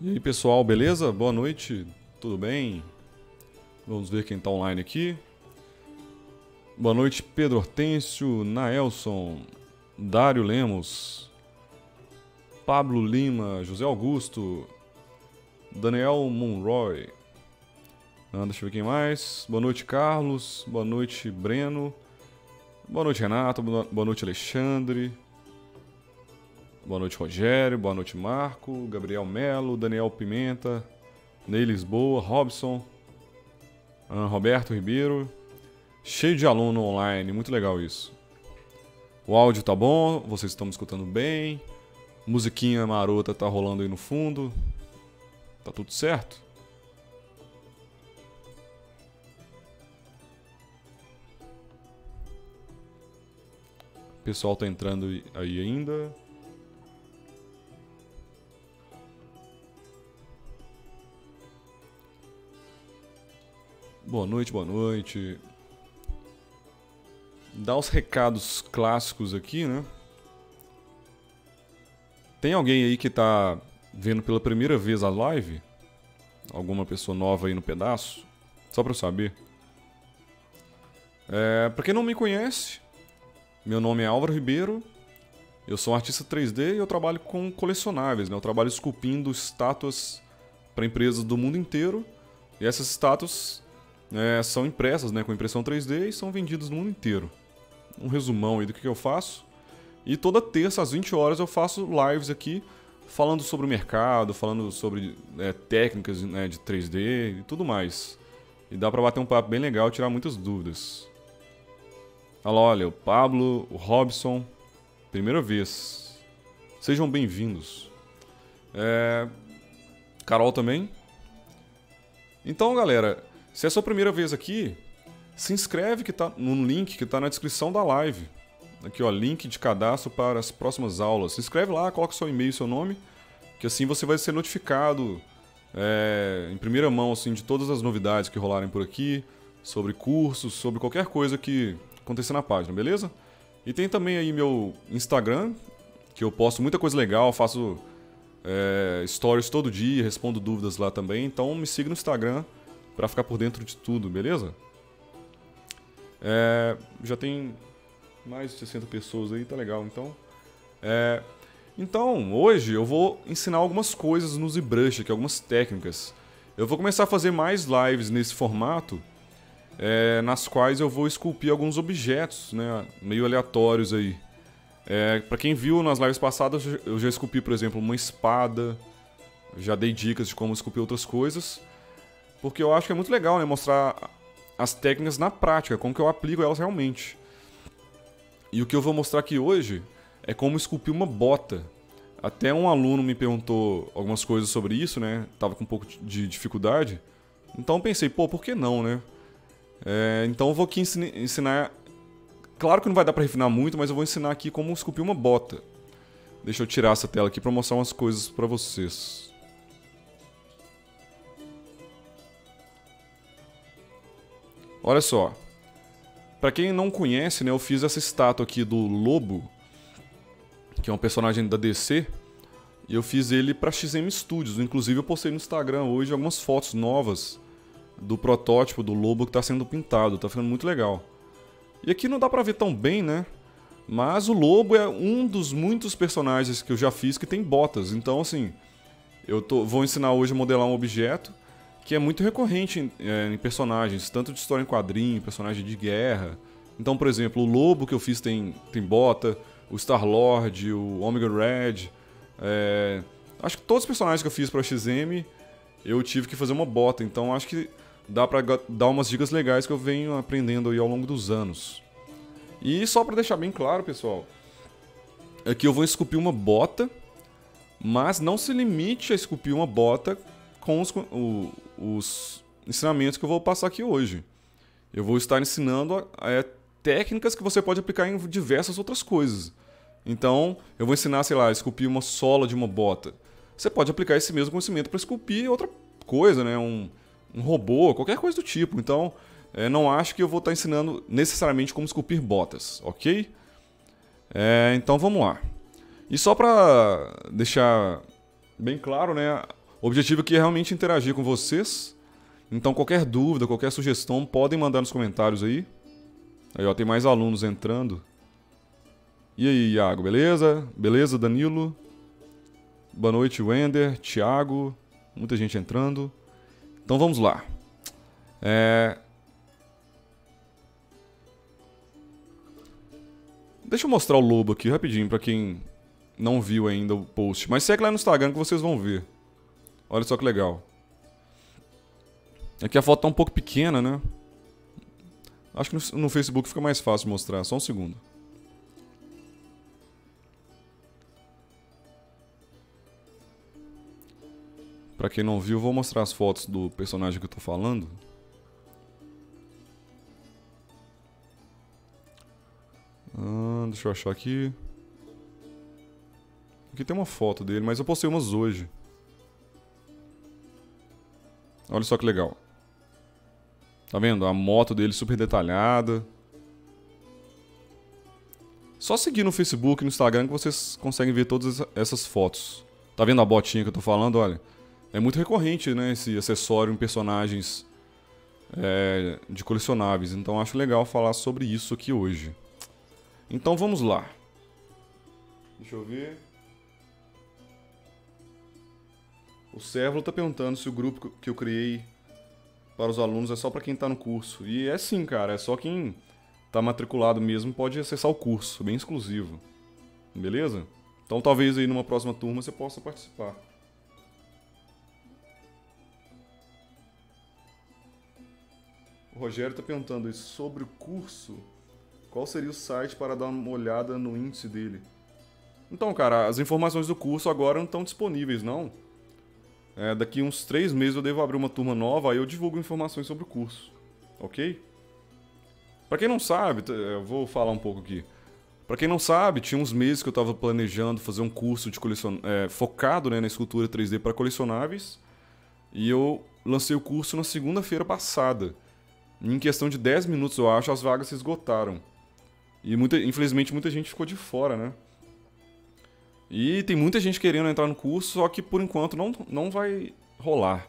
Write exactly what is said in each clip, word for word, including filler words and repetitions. E aí pessoal, beleza? Boa noite, tudo bem? Vamos ver quem tá online aqui. Boa noite Pedro Hortêncio, Naelson, Dário Lemos, Pablo Lima, José Augusto, Daniel Monroy. Ah, deixa eu ver quem mais. Boa noite Carlos, boa noite Breno, boa noite Renato, boa noite Alexandre, boa noite Rogério, boa noite Marco, Gabriel Melo, Daniel Pimenta, Ney Lisboa, Robson, Roberto Ribeiro. Cheio de aluno online, muito legal isso. O áudio tá bom, vocês estão me escutando bem, musiquinha marota tá rolando aí no fundo, tá tudo certo? O pessoal tá entrando aí ainda. Boa noite, boa noite. Dá os recados clássicos aqui, né? Tem alguém aí que tá vendo pela primeira vez a live? Alguma pessoa nova aí no pedaço? Só pra eu saber. É, pra quem não me conhece, meu nome é Álvaro Ribeiro. Eu sou um artista três D e eu trabalho com colecionáveis, né? Eu trabalho esculpindo estátuas para empresas do mundo inteiro. E essas estátuas é, são impressas, né, com impressão três D e são vendidas no mundo inteiro. Um resumão aí do que eu faço. E toda terça às vinte horas eu faço lives aqui falando sobre o mercado, falando sobre é, técnicas, né, de três D e tudo mais. E dá pra bater um papo bem legal e tirar muitas dúvidas. Olha lá, olha, o Pablo, o Robson, primeira vez. Sejam bem-vindos. É... Carol também. Então, galera, se é a sua primeira vez aqui, se inscreve que tá no link que está na descrição da live. Aqui, ó, link de cadastro para as próximas aulas. Se inscreve lá, coloca seu e-mail e seu nome, que assim você vai ser notificado é, em primeira mão assim, de todas as novidades que rolarem por aqui, sobre cursos, sobre qualquer coisa que acontecer na página, beleza? E tem também aí meu Instagram, que eu posto muita coisa legal, faço é, stories todo dia, respondo dúvidas lá também, então me siga no Instagram para ficar por dentro de tudo, beleza? É, já tem mais de sessenta pessoas aí, tá legal, então. É, então, hoje eu vou ensinar algumas coisas no ZBrush, aqui, algumas técnicas. Eu vou começar a fazer mais lives nesse formato, é, nas quais eu vou esculpir alguns objetos, né, meio aleatórios aí. É, para quem viu nas lives passadas, eu já esculpi, por exemplo, uma espada, já dei dicas de como esculpir outras coisas. Porque eu acho que é muito legal, né, mostrar as técnicas na prática, como que eu aplico elas realmente. E o que eu vou mostrar aqui hoje é como esculpir uma bota. Até um aluno me perguntou algumas coisas sobre isso, né? Tava com um pouco de dificuldade. Então eu pensei, pô, por que não, né? É, então eu vou aqui ensinar... Claro que não vai dar pra refinar muito, mas eu vou ensinar aqui como esculpir uma bota. Deixa eu tirar essa tela aqui pra mostrar umas coisas pra vocês. Olha só, pra quem não conhece, né, eu fiz essa estátua aqui do Lobo, que é um personagem da D C, e eu fiz ele pra X M Studios. Inclusive eu postei no Instagram hoje algumas fotos novas do protótipo do Lobo que tá sendo pintado, tá ficando muito legal. E aqui não dá pra ver tão bem, né, mas o Lobo é um dos muitos personagens que eu já fiz que tem botas, então assim, eu tô, vou ensinar hoje a modelar um objeto que é muito recorrente em, é, em personagens, tanto de história em quadrinho, personagem de guerra. Então, por exemplo, o Lobo que eu fiz tem, tem bota, o Star-Lord, o Omega Red. É, acho que todos os personagens que eu fiz para X M, eu tive que fazer uma bota. Então, acho que dá para dar umas dicas legais que eu venho aprendendo aí ao longo dos anos. E só para deixar bem claro, pessoal, é que eu vou esculpir uma bota, mas não se limite a esculpir uma bota com os, o, os ensinamentos que eu vou passar aqui hoje. Eu vou estar ensinando é, técnicas que você pode aplicar em diversas outras coisas. Então, eu vou ensinar, sei lá, a esculpir uma sola de uma bota. Você pode aplicar esse mesmo conhecimento para esculpir outra coisa, né? Um, um robô, qualquer coisa do tipo. Então, é, não acho que eu vou estar ensinando necessariamente como esculpir botas, ok? É, então, vamos lá. E só para deixar bem claro, né? O objetivo aqui é realmente interagir com vocês. Então qualquer dúvida, qualquer sugestão, podem mandar nos comentários aí. Aí ó, tem mais alunos entrando. E aí, Iago, beleza? Beleza, Danilo? Boa noite, Wender, Thiago. Muita gente entrando. Então vamos lá. É... Deixa eu mostrar o Lobo aqui rapidinho pra quem não viu ainda o post. Mas segue lá no Instagram que vocês vão ver. Olha só que legal. Aqui a foto tá um pouco pequena, né? Acho que no Facebook fica mais fácil de mostrar. Só um segundo. Pra quem não viu, vou mostrar as fotos do personagem que eu tô falando. Ah, deixa eu achar aqui. Aqui tem uma foto dele, mas eu postei umas hoje. Olha só que legal. Tá vendo? A moto dele super detalhada. Só seguir no Facebook e no Instagram que vocês conseguem ver todas essas fotos. Tá vendo a botinha que eu tô falando? Olha. É muito recorrente, né, esse acessório em personagens é, de colecionáveis. Então acho legal falar sobre isso aqui hoje. Então vamos lá. Deixa eu ver. O Sérvulo tá perguntando se o grupo que eu criei para os alunos é só para quem tá no curso. E é sim, cara. É só quem tá matriculado mesmo pode acessar o curso. Bem exclusivo. Beleza? Então talvez aí numa próxima turma você possa participar. O Rogério está perguntando sobre o curso, qual seria o site para dar uma olhada no índice dele? Então, cara, as informações do curso agora não estão disponíveis, não. É, daqui uns três meses eu devo abrir uma turma nova, aí eu divulgo informações sobre o curso, ok? Para quem não sabe, eu vou falar um pouco aqui. Para quem não sabe, tinha uns meses que eu estava planejando fazer um curso de colecion... é, focado né, na escultura três D para colecionáveis, e eu lancei o curso na segunda-feira passada. Em questão de dez minutos, eu acho, as vagas se esgotaram. E muita, infelizmente muita gente ficou de fora, né? E tem muita gente querendo entrar no curso, só que por enquanto não, não vai rolar.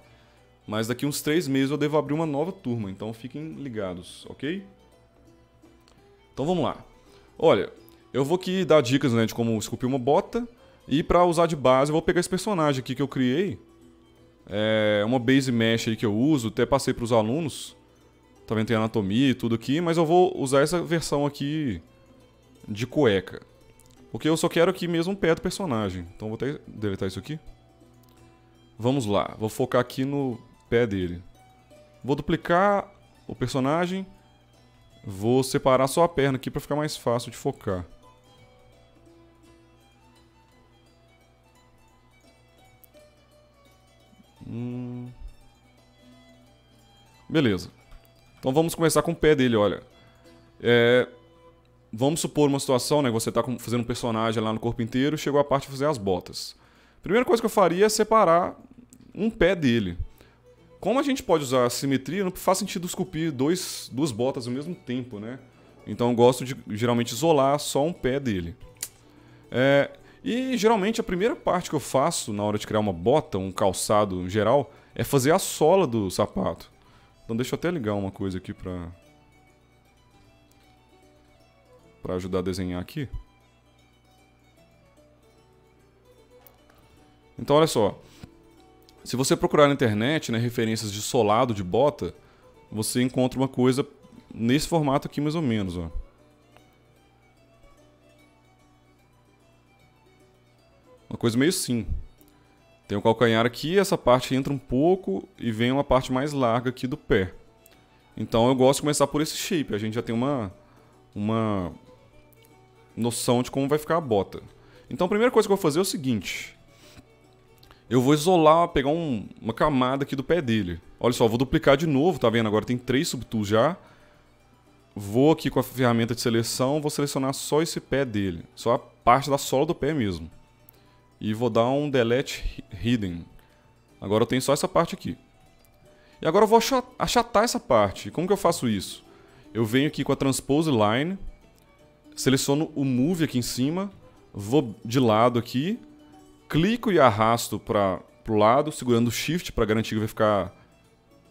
Mas daqui uns três meses eu devo abrir uma nova turma, então fiquem ligados, ok? Então vamos lá. Olha, eu vou aqui dar dicas né, de como esculpir uma bota. E pra usar de base eu vou pegar esse personagem aqui que eu criei. É uma base mesh aí que eu uso, até passei pros alunos. Tá vendo? Tem anatomia e tudo aqui, mas eu vou usar essa versão aqui de cueca. Porque eu só quero aqui mesmo o pé do personagem. Então vou até deletar isso aqui. Vamos lá, vou focar aqui no pé dele. Vou duplicar o personagem. Vou separar só a perna aqui pra ficar mais fácil de focar. Hum... Beleza. Então vamos começar com o pé dele, olha. É, vamos supor uma situação, né? Você está fazendo um personagem lá no corpo inteiro, chegou a parte de fazer as botas. A primeira coisa que eu faria é separar um pé dele. Como a gente pode usar a simetria, não faz sentido esculpir dois, duas botas ao mesmo tempo, né? Então eu gosto de geralmente isolar só um pé dele. É, e geralmente a primeira parte que eu faço na hora de criar uma bota, um calçado em geral, é fazer a sola do sapato. Então deixa eu até ligar uma coisa aqui pra... pra ajudar a desenhar aqui. Então olha só. Se você procurar na internet, né, referências de solado de bota, você encontra uma coisa nesse formato aqui mais ou menos, ó. Uma coisa meio assim. Tem o calcanhar aqui, essa parte entra um pouco e vem uma parte mais larga aqui do pé. Então eu gosto de começar por esse shape, a gente já tem uma, uma noção de como vai ficar a bota. Então a primeira coisa que eu vou fazer é o seguinte. Eu vou isolar, pegar um, uma camada aqui do pé dele. Olha só, vou duplicar de novo, tá vendo? Agora tem três subtools já. Vou aqui com a ferramenta de seleção, vou selecionar só esse pé dele. Só a parte da sola do pé mesmo. E vou dar um delete hidden. Agora eu tenho só essa parte aqui. E agora eu vou achatar essa parte. Como que eu faço isso? Eu venho aqui com a transpose line. Seleciono o move aqui em cima. Vou de lado aqui. Clico e arrasto para pro lado, segurando o shift para garantir que vai ficar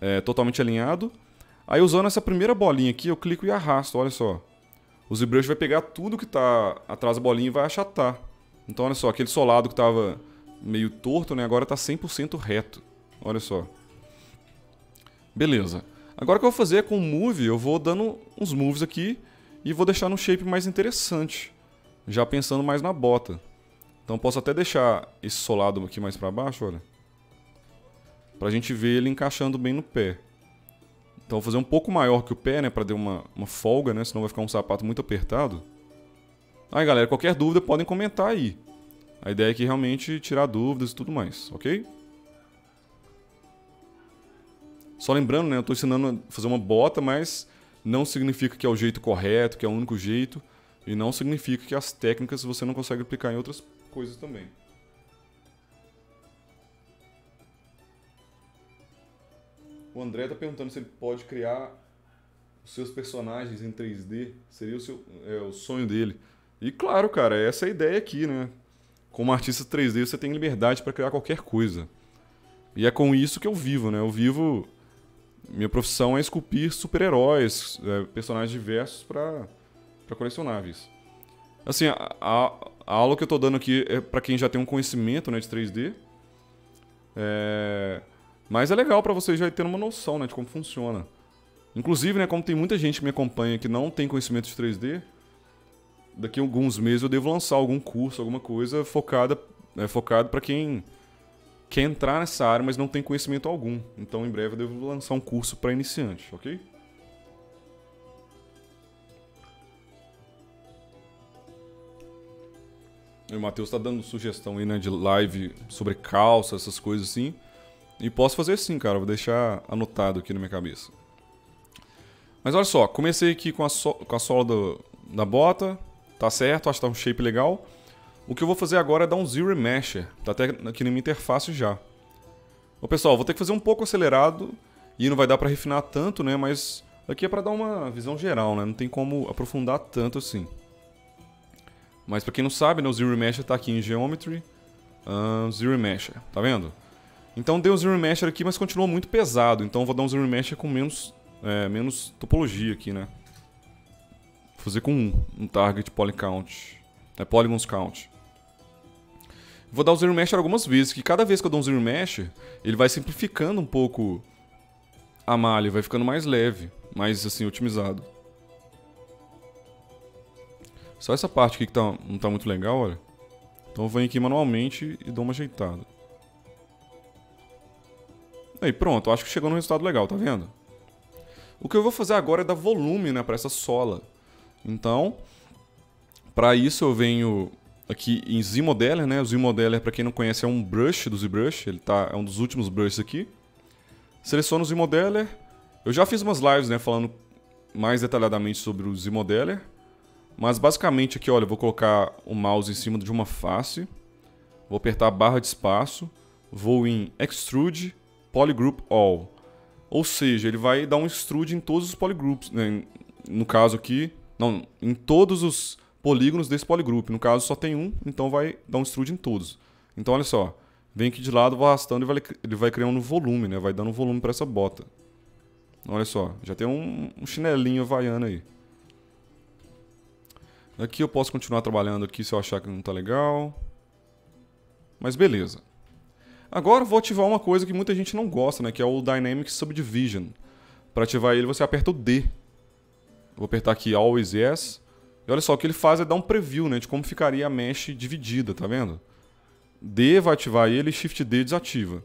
é, totalmente alinhado. Aí usando essa primeira bolinha aqui, eu clico e arrasto, olha só. O ZBrush vai pegar tudo que tá atrás da bolinha e vai achatar. Então olha só, aquele solado que tava meio torto, né, agora tá cem por cento reto. Olha só. Beleza. Agora o que eu vou fazer é com o Move, eu vou dando uns moves aqui e vou deixar num shape mais interessante, já pensando mais na bota. Então posso até deixar esse solado aqui mais pra baixo, olha. Pra gente ver ele encaixando bem no pé. Então vou fazer um pouco maior que o pé, né, pra dar uma, uma folga, né, senão vai ficar um sapato muito apertado. Aí galera, qualquer dúvida podem comentar aí. A ideia é que realmente tirar dúvidas e tudo mais, ok? Só lembrando, né, eu tô ensinando a fazer uma bota, mas não significa que é o jeito correto, que é o único jeito. E não significa que as técnicas você não consegue aplicar em outras coisas também. O André tá perguntando se ele pode criar os seus personagens em três D. Seria o, seu, é, o sonho dele. E claro, cara, essa é a ideia aqui, né? Como artista três D você tem liberdade para criar qualquer coisa. E é com isso que eu vivo, né? Eu vivo... Minha profissão é esculpir super-heróis, é, personagens diversos para... para colecionáveis. Assim, a, a, a aula que eu tô dando aqui é para quem já tem um conhecimento, né, de três D. É... Mas é legal para vocês já terem uma noção, né, de como funciona. Inclusive, né, como tem muita gente que me acompanha que não tem conhecimento de três D, daqui a alguns meses eu devo lançar algum curso, alguma coisa focada, é, focado para quem quer entrar nessa área, mas não tem conhecimento algum. Então, em breve eu devo lançar um curso para iniciante, ok? O Matheus tá dando sugestão aí, né, de live sobre calça, essas coisas assim. E posso fazer sim, cara. Vou deixar anotado aqui na minha cabeça. Mas olha só, comecei aqui com a, so com a sola do, da bota. Tá certo, acho que tá um shape legal. O que eu vou fazer agora é dar um zero mesher. Tá até aqui na minha interface já. Ô, pessoal, vou ter que fazer um pouco acelerado. E não vai dar pra refinar tanto, né? Mas aqui é pra dar uma visão geral, né? Não tem como aprofundar tanto assim. Mas pra quem não sabe, né, o Zero Mesher tá aqui em Geometry, uh, Zero Mesher, tá vendo? Então dei um Zero Mesher aqui, mas continuou muito pesado, então vou dar um Zero Mesher com menos, é, menos topologia aqui, né? Vou fazer com um, um target poly count, é, polygons count. Vou dar o Zero Mesher algumas vezes, que cada vez que eu dou um Zero Mesher, ele vai simplificando um pouco a malha, vai ficando mais leve, mais assim, otimizado. Só essa parte aqui que tá, não tá muito legal, olha. Então eu venho aqui manualmente e dou uma ajeitada. Aí pronto, acho que chegou no resultado legal, tá vendo? O que eu vou fazer agora é dar volume, né, pra essa sola. Então, pra isso eu venho aqui em Z-Modeler, né? O Z-Modeler, pra quem não conhece, é um brush do ZBrush. Ele tá, é um dos últimos brushes aqui. Seleciono o Z-Modeler. Eu já fiz umas lives, né, falando mais detalhadamente sobre o Z-Modeler. Mas basicamente aqui, olha, eu vou colocar o mouse em cima de uma face. Vou apertar a barra de espaço. Vou em Extrude, Polygroup All. Ou seja, ele vai dar um extrude em todos os polygroups, né? No caso aqui, não, em todos os polígonos desse polygroup. No caso só tem um, então vai dar um extrude em todos. Então olha só, vem aqui de lado, vou arrastando e ele vai criando volume, né? Vai dando volume para essa bota. Olha só, já tem um, um chinelinho havaiano aí. Aqui eu posso continuar trabalhando aqui se eu achar que não tá legal. Mas beleza. Agora vou ativar uma coisa que muita gente não gosta, né? Que é o Dynamic Subdivision. Para ativar ele você aperta o D. Vou apertar aqui Always Yes. E olha só, o que ele faz é dar um preview, né? De como ficaria a mesh dividida, tá vendo? D vai ativar ele e Shift D desativa.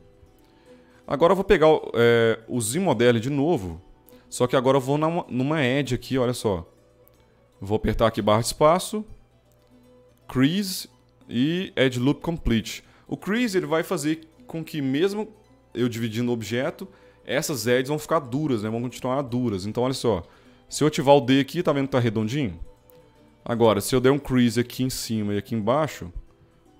Agora eu vou pegar é, o Z-Model de novo. Só que agora eu vou numa, numa Edge aqui, olha só. Vou apertar aqui barra de espaço, Crease e Edge Loop Complete. O Crease ele vai fazer com que mesmo eu dividindo o objeto, essas edges vão ficar duras, né? Vão continuar duras. Então olha só, se eu ativar o D aqui, tá vendo que tá redondinho? Agora, se eu der um Crease aqui em cima e aqui embaixo,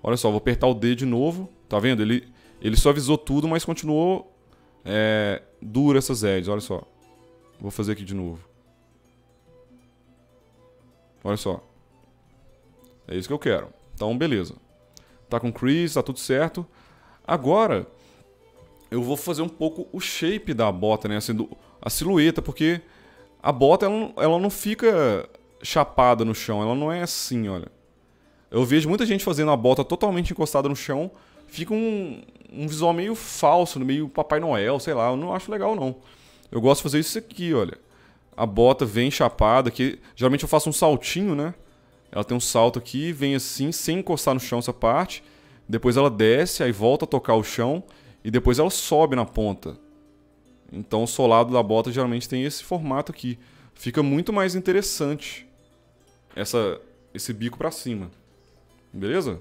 olha só, vou apertar o D de novo, tá vendo? Ele, ele suavizou tudo, mas continuou é, dura essas edges, olha só. Vou fazer aqui de novo. Olha só. É isso que eu quero. Então, beleza. Tá com o Crease, tá tudo certo. Agora, eu vou fazer um pouco o shape da bota, né? Assim, do, a silhueta, porque a bota ela, ela não fica chapada no chão, ela não é assim, olha. Eu vejo muita gente fazendo a bota totalmente encostada no chão, fica um, um visual meio falso, meio Papai Noel, sei lá, eu não acho legal não. Eu gosto de fazer isso aqui, olha. A bota vem chapada, que geralmente eu faço um saltinho, né? Ela tem um salto aqui, vem assim, sem encostar no chão essa parte. Depois ela desce, aí volta a tocar o chão e depois ela sobe na ponta. Então o solado da bota geralmente tem esse formato aqui. Fica muito mais interessante essa, esse bico pra cima. Beleza?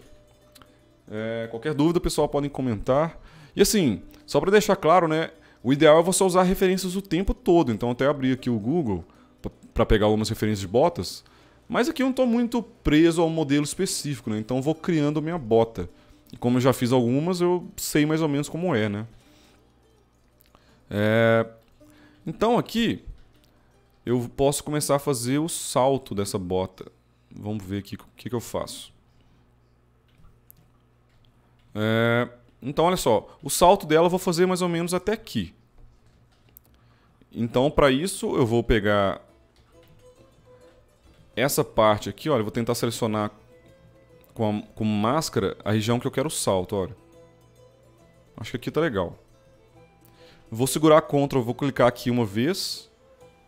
É, qualquer dúvida, pessoal, podem comentar. E assim, só pra deixar claro, né? O ideal é você usar referências o tempo todo. Então até abri aqui o Google pra pegar algumas referências de botas. Mas aqui eu não tô muito preso ao modelo específico, né? Então eu vou criando minha bota. E como eu já fiz algumas, eu sei mais ou menos como é, né? É... Então aqui eu posso começar a fazer o salto dessa bota. Vamos ver aqui o que, que eu faço. É... Então olha só, o salto dela eu vou fazer mais ou menos até aqui. Então para isso eu vou pegar essa parte aqui, olha, eu vou tentar selecionar com, a, com máscara a região que eu quero o salto, olha. Acho que aqui tá legal. Vou segurar Ctrl, vou clicar aqui uma vez.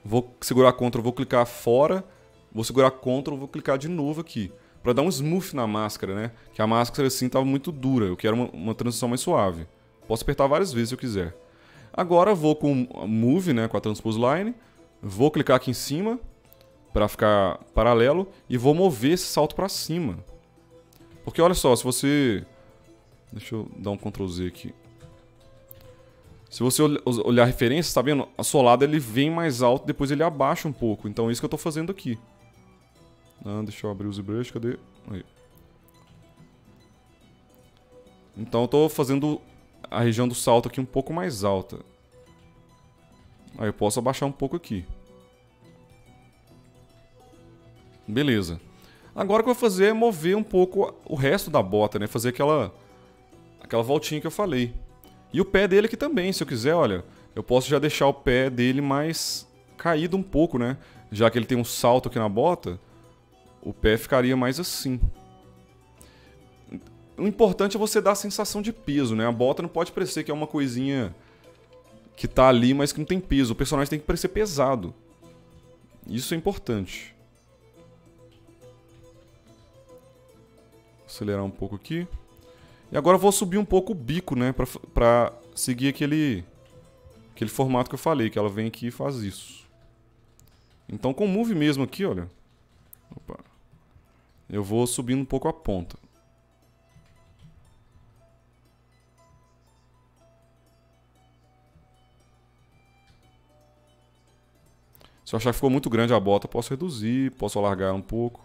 Vou segurar Ctrl, vou clicar fora. Vou segurar Ctrl, vou clicar de novo aqui. Pra dar um smooth na máscara, né? Que a máscara assim tava muito dura, eu quero uma, uma transição mais suave. Posso apertar várias vezes se eu quiser. Agora vou com Move, né? Com a Transpose Line. Vou clicar aqui em cima para ficar paralelo, e vou mover esse salto para cima. Porque olha só, se você... Deixa eu dar um Ctrl Z aqui. Se você olhar a referência, tá vendo? A solada ele vem mais alto, depois ele abaixa um pouco. Então é isso que eu tô fazendo aqui. Ah, deixa eu abrir o ZBrush, cadê? Aí. Então eu tô fazendo a região do salto aqui um pouco mais alta. Aí eu posso abaixar um pouco aqui. Beleza. Agora o que eu vou fazer é mover um pouco o resto da bota, né? Fazer aquela, aquela voltinha que eu falei. E o pé dele aqui também, se eu quiser, olha. Eu posso já deixar o pé dele mais caído um pouco, né? Já que ele tem um salto aqui na bota, o pé ficaria mais assim. O importante é você dar a sensação de peso, né? A bota não pode parecer que é uma coisinha que tá ali, mas que não tem peso. O personagem tem que parecer pesado. Isso é importante. Acelerar um pouco aqui. E agora eu vou subir um pouco o bico, né? Pra, pra seguir aquele, aquele formato que eu falei, que ela vem aqui e faz isso. Então com o Move mesmo aqui, olha. Opa. Eu vou subindo um pouco a ponta. Se eu achar que ficou muito grande a bota, eu posso reduzir, posso alargar um pouco.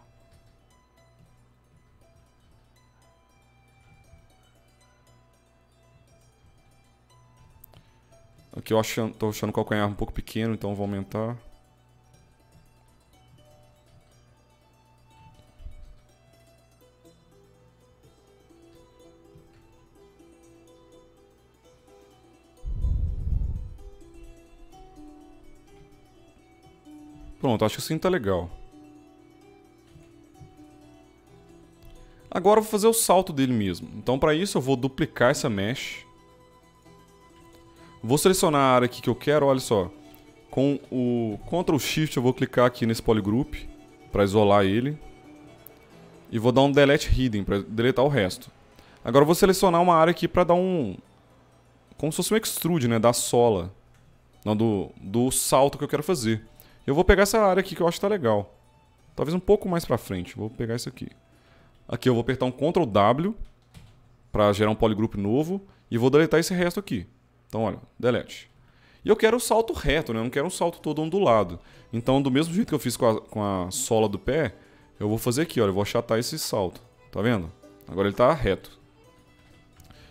Aqui eu achando, tô achando o calcanhar um pouco pequeno, então vou aumentar. Pronto, acho que assim tá legal. Agora eu vou fazer o salto dele mesmo. Então para isso eu vou duplicar essa mesh. Vou selecionar a área aqui que eu quero, olha só. Com o Ctrl Shift eu vou clicar aqui nesse polygroup para isolar ele. E vou dar um Delete Hidden para deletar o resto. Agora eu vou selecionar uma área aqui para dar um... Como se fosse um extrude, né? Da sola. Não, do, do salto que eu quero fazer. Eu vou pegar essa área aqui que eu acho que tá legal. Talvez um pouco mais para frente. Vou pegar isso aqui. Aqui eu vou apertar um Ctrl W para gerar um polygroup novo. E vou deletar esse resto aqui. Então, olha, delete. E eu quero o salto reto, né? Eu não quero um salto todo ondulado. Então, do mesmo jeito que eu fiz com a, com a sola do pé, eu vou fazer aqui, olha. Eu vou achatar esse salto. Tá vendo? Agora ele tá reto.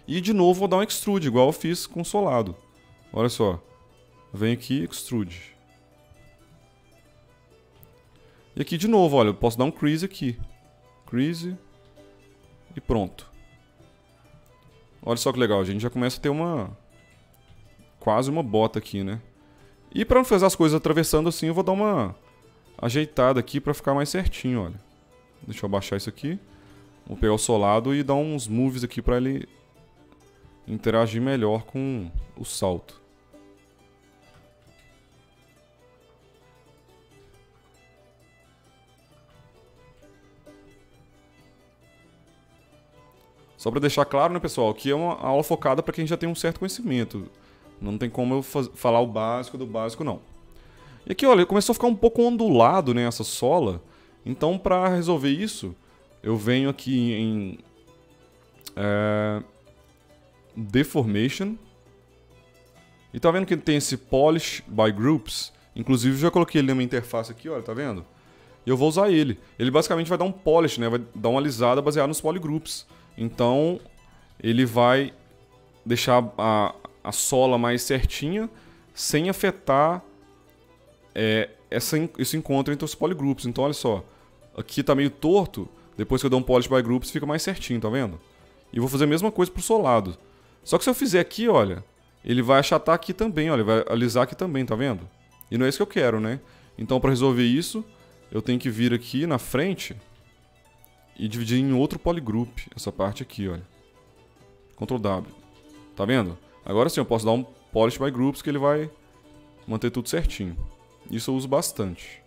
E, de novo, vou dar um extrude, igual eu fiz com o solado. Olha só. Vem aqui, extrude. E aqui, de novo, olha. Eu posso dar um crease aqui. Crease. E pronto. Olha só que legal, a gente já começa a ter uma... quase uma bota aqui, né? E para não fazer as coisas atravessando assim, eu vou dar uma ajeitada aqui para ficar mais certinho, olha. Deixa eu abaixar isso aqui. Vou pegar o solado e dar uns moves aqui para ele interagir melhor com o salto. Só para deixar claro, né, pessoal, que é uma aula focada para quem já tem um certo conhecimento. Não tem como eu falar o básico do básico, não. E aqui, olha, começou a ficar um pouco ondulado, né, essa sola. Então, para resolver isso, eu venho aqui em é, Deformation. E tá vendo que tem esse Polish by Groups? Inclusive, eu já coloquei ele na minha interface aqui, olha, tá vendo? E eu vou usar ele. Ele basicamente vai dar um polish, né? Vai dar uma alisada baseada nos polygroups. Então, ele vai deixar a, a sola mais certinha, sem afetar é, essa, esse encontro entre os polygroups. Então, olha só, aqui tá meio torto, depois que eu dou um polish by groups fica mais certinho, tá vendo? E vou fazer a mesma coisa pro solado. Só que se eu fizer aqui, olha, ele vai achatar aqui também, olha, ele vai alisar aqui também, tá vendo? E não é isso que eu quero, né? Então, para resolver isso, eu tenho que vir aqui na frente e dividir em outro polygroup, essa parte aqui, olha. control W. Tá vendo? Agora sim eu posso dar um polish by groups que ele vai manter tudo certinho. Isso eu uso bastante.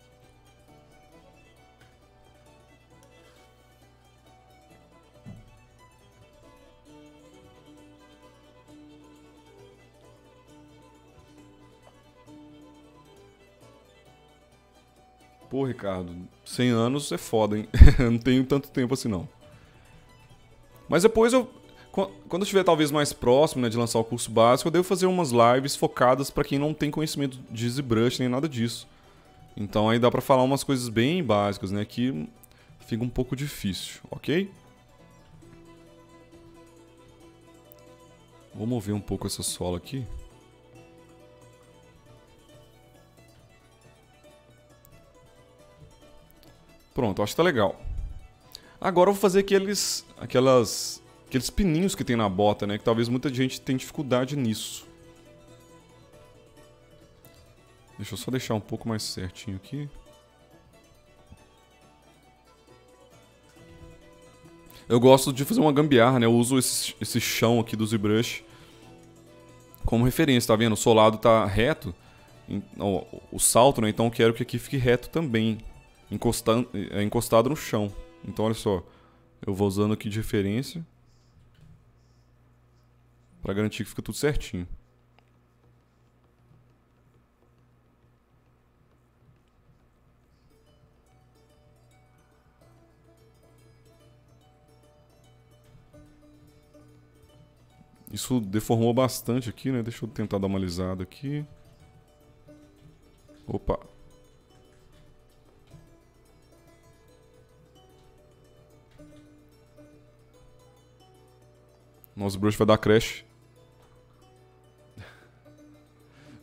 Pô, Ricardo, cem anos é foda, hein? Não tenho tanto tempo assim, não. Mas depois eu... Quando eu estiver talvez mais próximo, né, de lançar o curso básico, eu devo fazer umas lives focadas para quem não tem conhecimento de ZBrush nem nada disso. Então aí dá para falar umas coisas bem básicas, né? Que fica um pouco difícil, ok? Vou mover um pouco essa sola aqui. Pronto, acho que tá legal. Agora eu vou fazer aqueles, aquelas, aqueles pininhos que tem na bota, né? Que talvez muita gente tenha dificuldade nisso. Deixa eu só deixar um pouco mais certinho aqui. Eu gosto de fazer uma gambiarra, né? Eu uso esse, esse chão aqui do ZBrush como referência, tá vendo? O solado tá reto, o salto, né? Então eu quero que aqui fique reto também. Encostado, é encostado no chão. Então olha só, eu vou usando aqui de referência para garantir que fica tudo certinho. Isso deformou bastante aqui, né? Deixa eu tentar dar uma alisada aqui. Opa. Nossa, o ZBrush vai dar crash.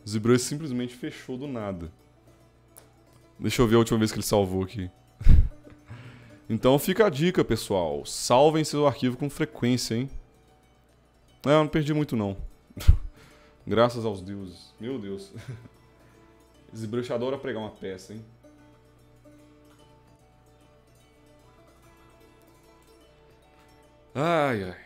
O ZBrush simplesmente fechou do nada. Deixa eu ver a última vez que ele salvou aqui. Então fica a dica, pessoal. Salvem seu arquivo com frequência, hein? Ah, eu não perdi muito, não. Graças aos deuses. Meu Deus. O ZBrush adora pregar uma peça, hein? Ai, ai.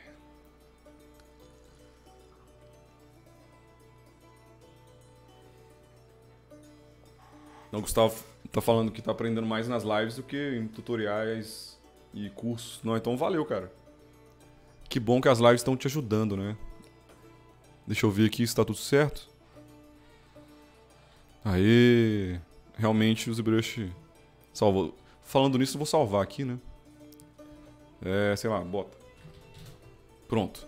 Então, o Gustavo tá falando que tá aprendendo mais nas lives do que em tutoriais e cursos. Não, então valeu, cara. Que bom que as lives estão te ajudando, né? Deixa eu ver aqui se tá tudo certo. Aê! Realmente o ZBrush salvou. Falando nisso, eu vou salvar aqui, né? É, sei lá, bota. Pronto.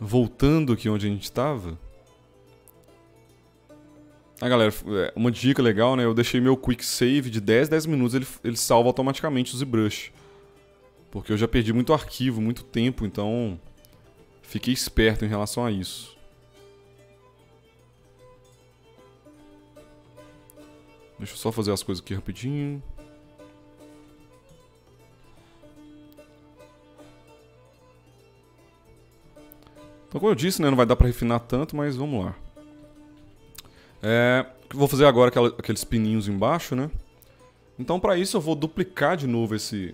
Voltando aqui onde a gente tava... Ah, galera, uma dica legal, né? Eu deixei meu quick save de dez, dez minutos, ele, ele salva automaticamente o ZBrush. Porque eu já perdi muito arquivo, muito tempo, então fiquei esperto em relação a isso. Deixa eu só fazer as coisas aqui rapidinho. Então, como eu disse, né, não vai dar para refinar tanto, mas vamos lá. É, vou fazer agora aquela, aqueles pininhos embaixo, né? Então, para isso, eu vou duplicar de novo esse,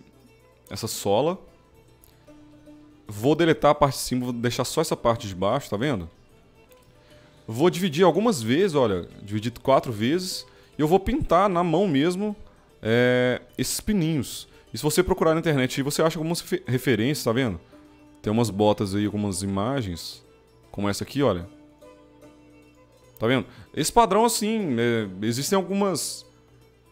essa sola. Vou deletar a parte de cima, vou deixar só essa parte de baixo, tá vendo? Vou dividir algumas vezes, olha, dividir quatro vezes. E eu vou pintar na mão mesmo é, esses pininhos. E se você procurar na internet, você acha algumas referências, tá vendo? Tem umas botas aí, algumas imagens, como essa aqui, olha. Tá vendo? Esse padrão, assim, é, existem algumas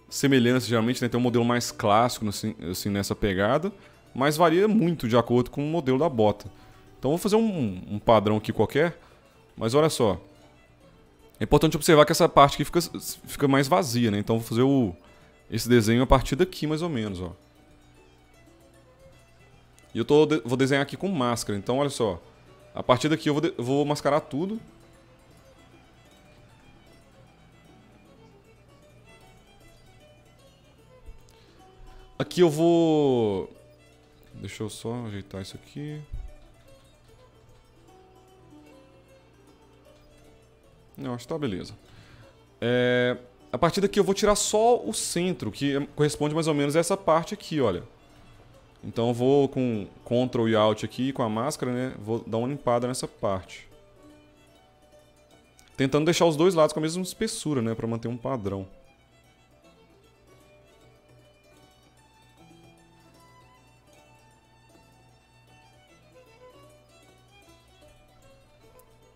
semelhanças, geralmente, né? Tem um modelo mais clássico, assim, assim, nessa pegada. Mas varia muito de acordo com o modelo da bota. Então vou fazer um, um padrão aqui qualquer. Mas olha só. É importante observar que essa parte aqui fica, fica mais vazia, né? Então vou fazer o, esse desenho a partir daqui, mais ou menos, ó. E eu tô, vou desenhar aqui com máscara, então olha só. A partir daqui eu vou, de, vou mascarar tudo. Aqui eu vou... Deixa eu só ajeitar isso aqui. Não, acho que tá beleza. É, a partir daqui eu vou tirar só o centro, que corresponde mais ou menos a essa parte aqui, olha. Então eu vou com Ctrl e Alt aqui, com a máscara, né? Vou dar uma limpada nessa parte. Tentando deixar os dois lados com a mesma espessura, né? Para manter um padrão.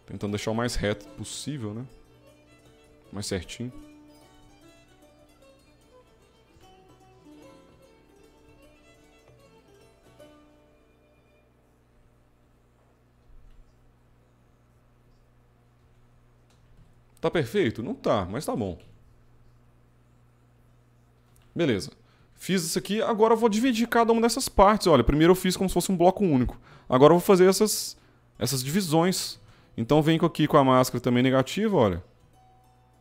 Tentando deixar o mais reto possível, né? Mais certinho. Tá perfeito? Não tá, mas tá bom. Beleza. Fiz isso aqui, agora eu vou dividir cada uma dessas partes. Olha, primeiro eu fiz como se fosse um bloco único. Agora eu vou fazer essas, essas divisões. Então venho aqui com a máscara também negativa, olha.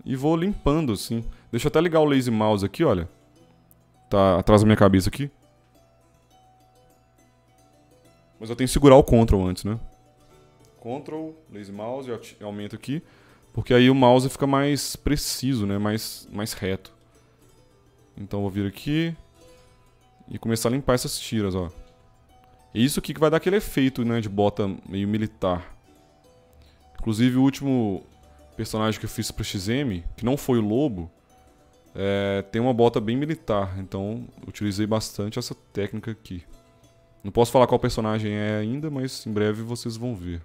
E vou limpando assim. Deixa eu até ligar o lazy mouse aqui, olha. Tá atrás da minha cabeça aqui. Mas eu tenho que segurar o Ctrl antes, né? Ctrl, lazy mouse, eu aumento aqui. Porque aí o mouse fica mais preciso, né? Mais, mais reto. Então vou vir aqui e começar a limpar essas tiras, ó. É isso aqui que vai dar aquele efeito, né? De bota meio militar. Inclusive o último personagem que eu fiz para X M, que não foi o Lobo, é, tem uma bota bem militar. Então utilizei bastante essa técnica aqui. Não posso falar qual personagem é ainda, mas em breve vocês vão ver.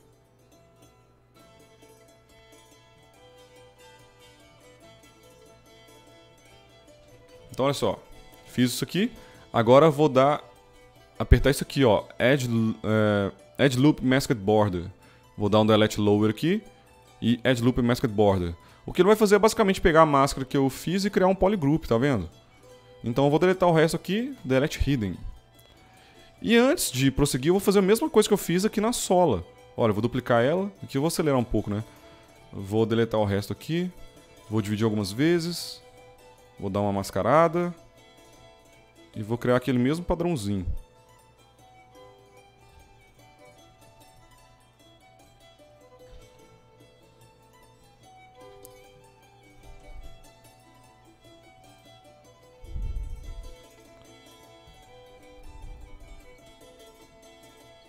Então olha só, fiz isso aqui, agora vou dar, apertar isso aqui, ó, Edge, uh, Edge Loop Masked Border. Vou dar um Delete Lower aqui e Edge Loop Masked Border. O que ele vai fazer é basicamente pegar a máscara que eu fiz e criar um Polygroup, tá vendo? Então eu vou deletar o resto aqui, Delete Hidden. E antes de prosseguir eu vou fazer a mesma coisa que eu fiz aqui na sola. Olha, eu vou duplicar ela, aqui eu vou acelerar um pouco, né? Vou deletar o resto aqui, vou dividir algumas vezes... Vou dar uma mascarada. E vou criar aquele mesmo padrãozinho.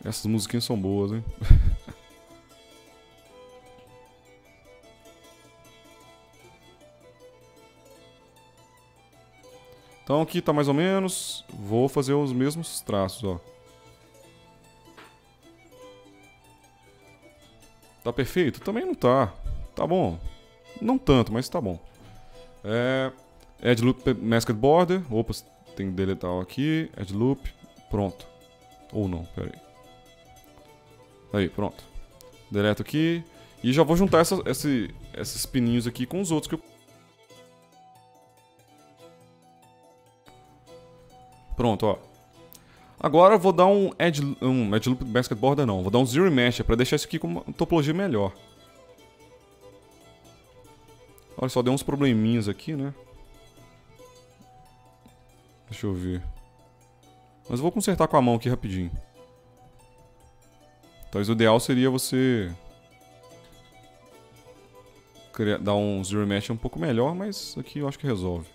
Essas musiquinhas são boas, hein? Então aqui tá mais ou menos, vou fazer os mesmos traços, ó. Tá perfeito? Também não tá. Tá bom. Não tanto, mas tá bom. É... Edge Loop Masked Border. Opa, tem que deletar aqui. Edge Loop. Pronto. Ou não, pera aí. Aí, pronto. Deleto aqui. E já vou juntar essa, esse, esses pininhos aqui com os outros que eu... Pronto, ó. Agora eu vou dar um edge, um edge loop basket border não, vou dar um zero mesh para deixar isso aqui com uma topologia melhor. Olha só, deu uns probleminhas aqui, né? Deixa eu ver. Mas eu vou consertar com a mão aqui rapidinho. Talvez o ideal seria você criar, dar um zero match um pouco melhor, mas aqui eu acho que resolve.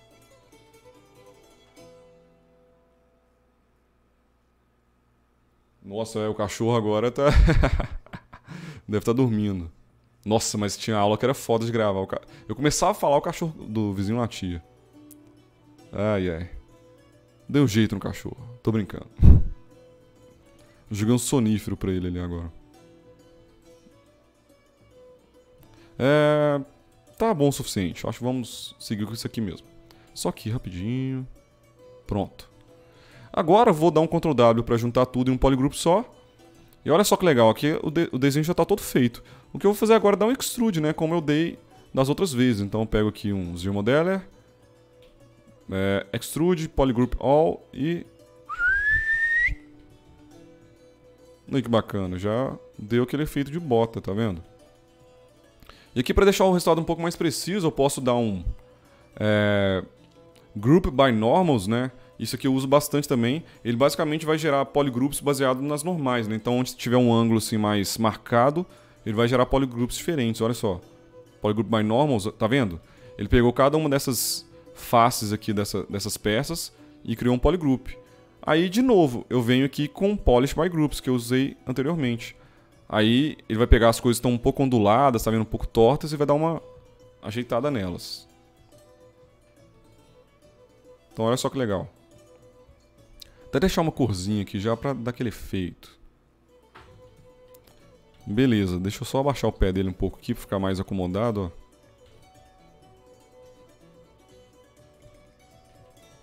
Nossa, é, o cachorro agora tá... Deve estar tá dormindo. Nossa, mas tinha aula que era foda de gravar. Eu começava a falar, o cachorro do vizinho latia. Ai, ai. Deu jeito no cachorro. Tô brincando. Joguei um sonífero pra ele ali agora. É... Tá bom o suficiente. Acho que vamos seguir com isso aqui mesmo. Só aqui, rapidinho. Pronto. Agora vou dar um control W pra juntar tudo em um polygroup só. E olha só que legal, aqui o, de o desenho já tá todo feito. O que eu vou fazer agora é dar um extrude, né, como eu dei das outras vezes. Então eu pego aqui um Zero Modeler, é, extrude, polygroup all e... Olha que bacana, já deu aquele efeito de bota, tá vendo? E aqui para deixar o resultado um pouco mais preciso, eu posso dar um é, group by normals, né? Isso aqui eu uso bastante também. Ele basicamente vai gerar polygroups baseado nas normais, né? Então, onde tiver um ângulo assim mais marcado, ele vai gerar polygroups diferentes. Olha só. Polygroup by normals, tá vendo? Ele pegou cada uma dessas faces aqui, dessa, dessas peças, e criou um polygroup. Aí, de novo, eu venho aqui com polish by groups, que eu usei anteriormente. Aí, ele vai pegar as coisas que estão um pouco onduladas, tá vendo? Um pouco tortas, e vai dar uma ajeitada nelas. Então, olha só que legal. Até deixar uma corzinha aqui já pra dar aquele efeito. Beleza, deixa eu só abaixar o pé dele um pouco aqui pra ficar mais acomodado, ó.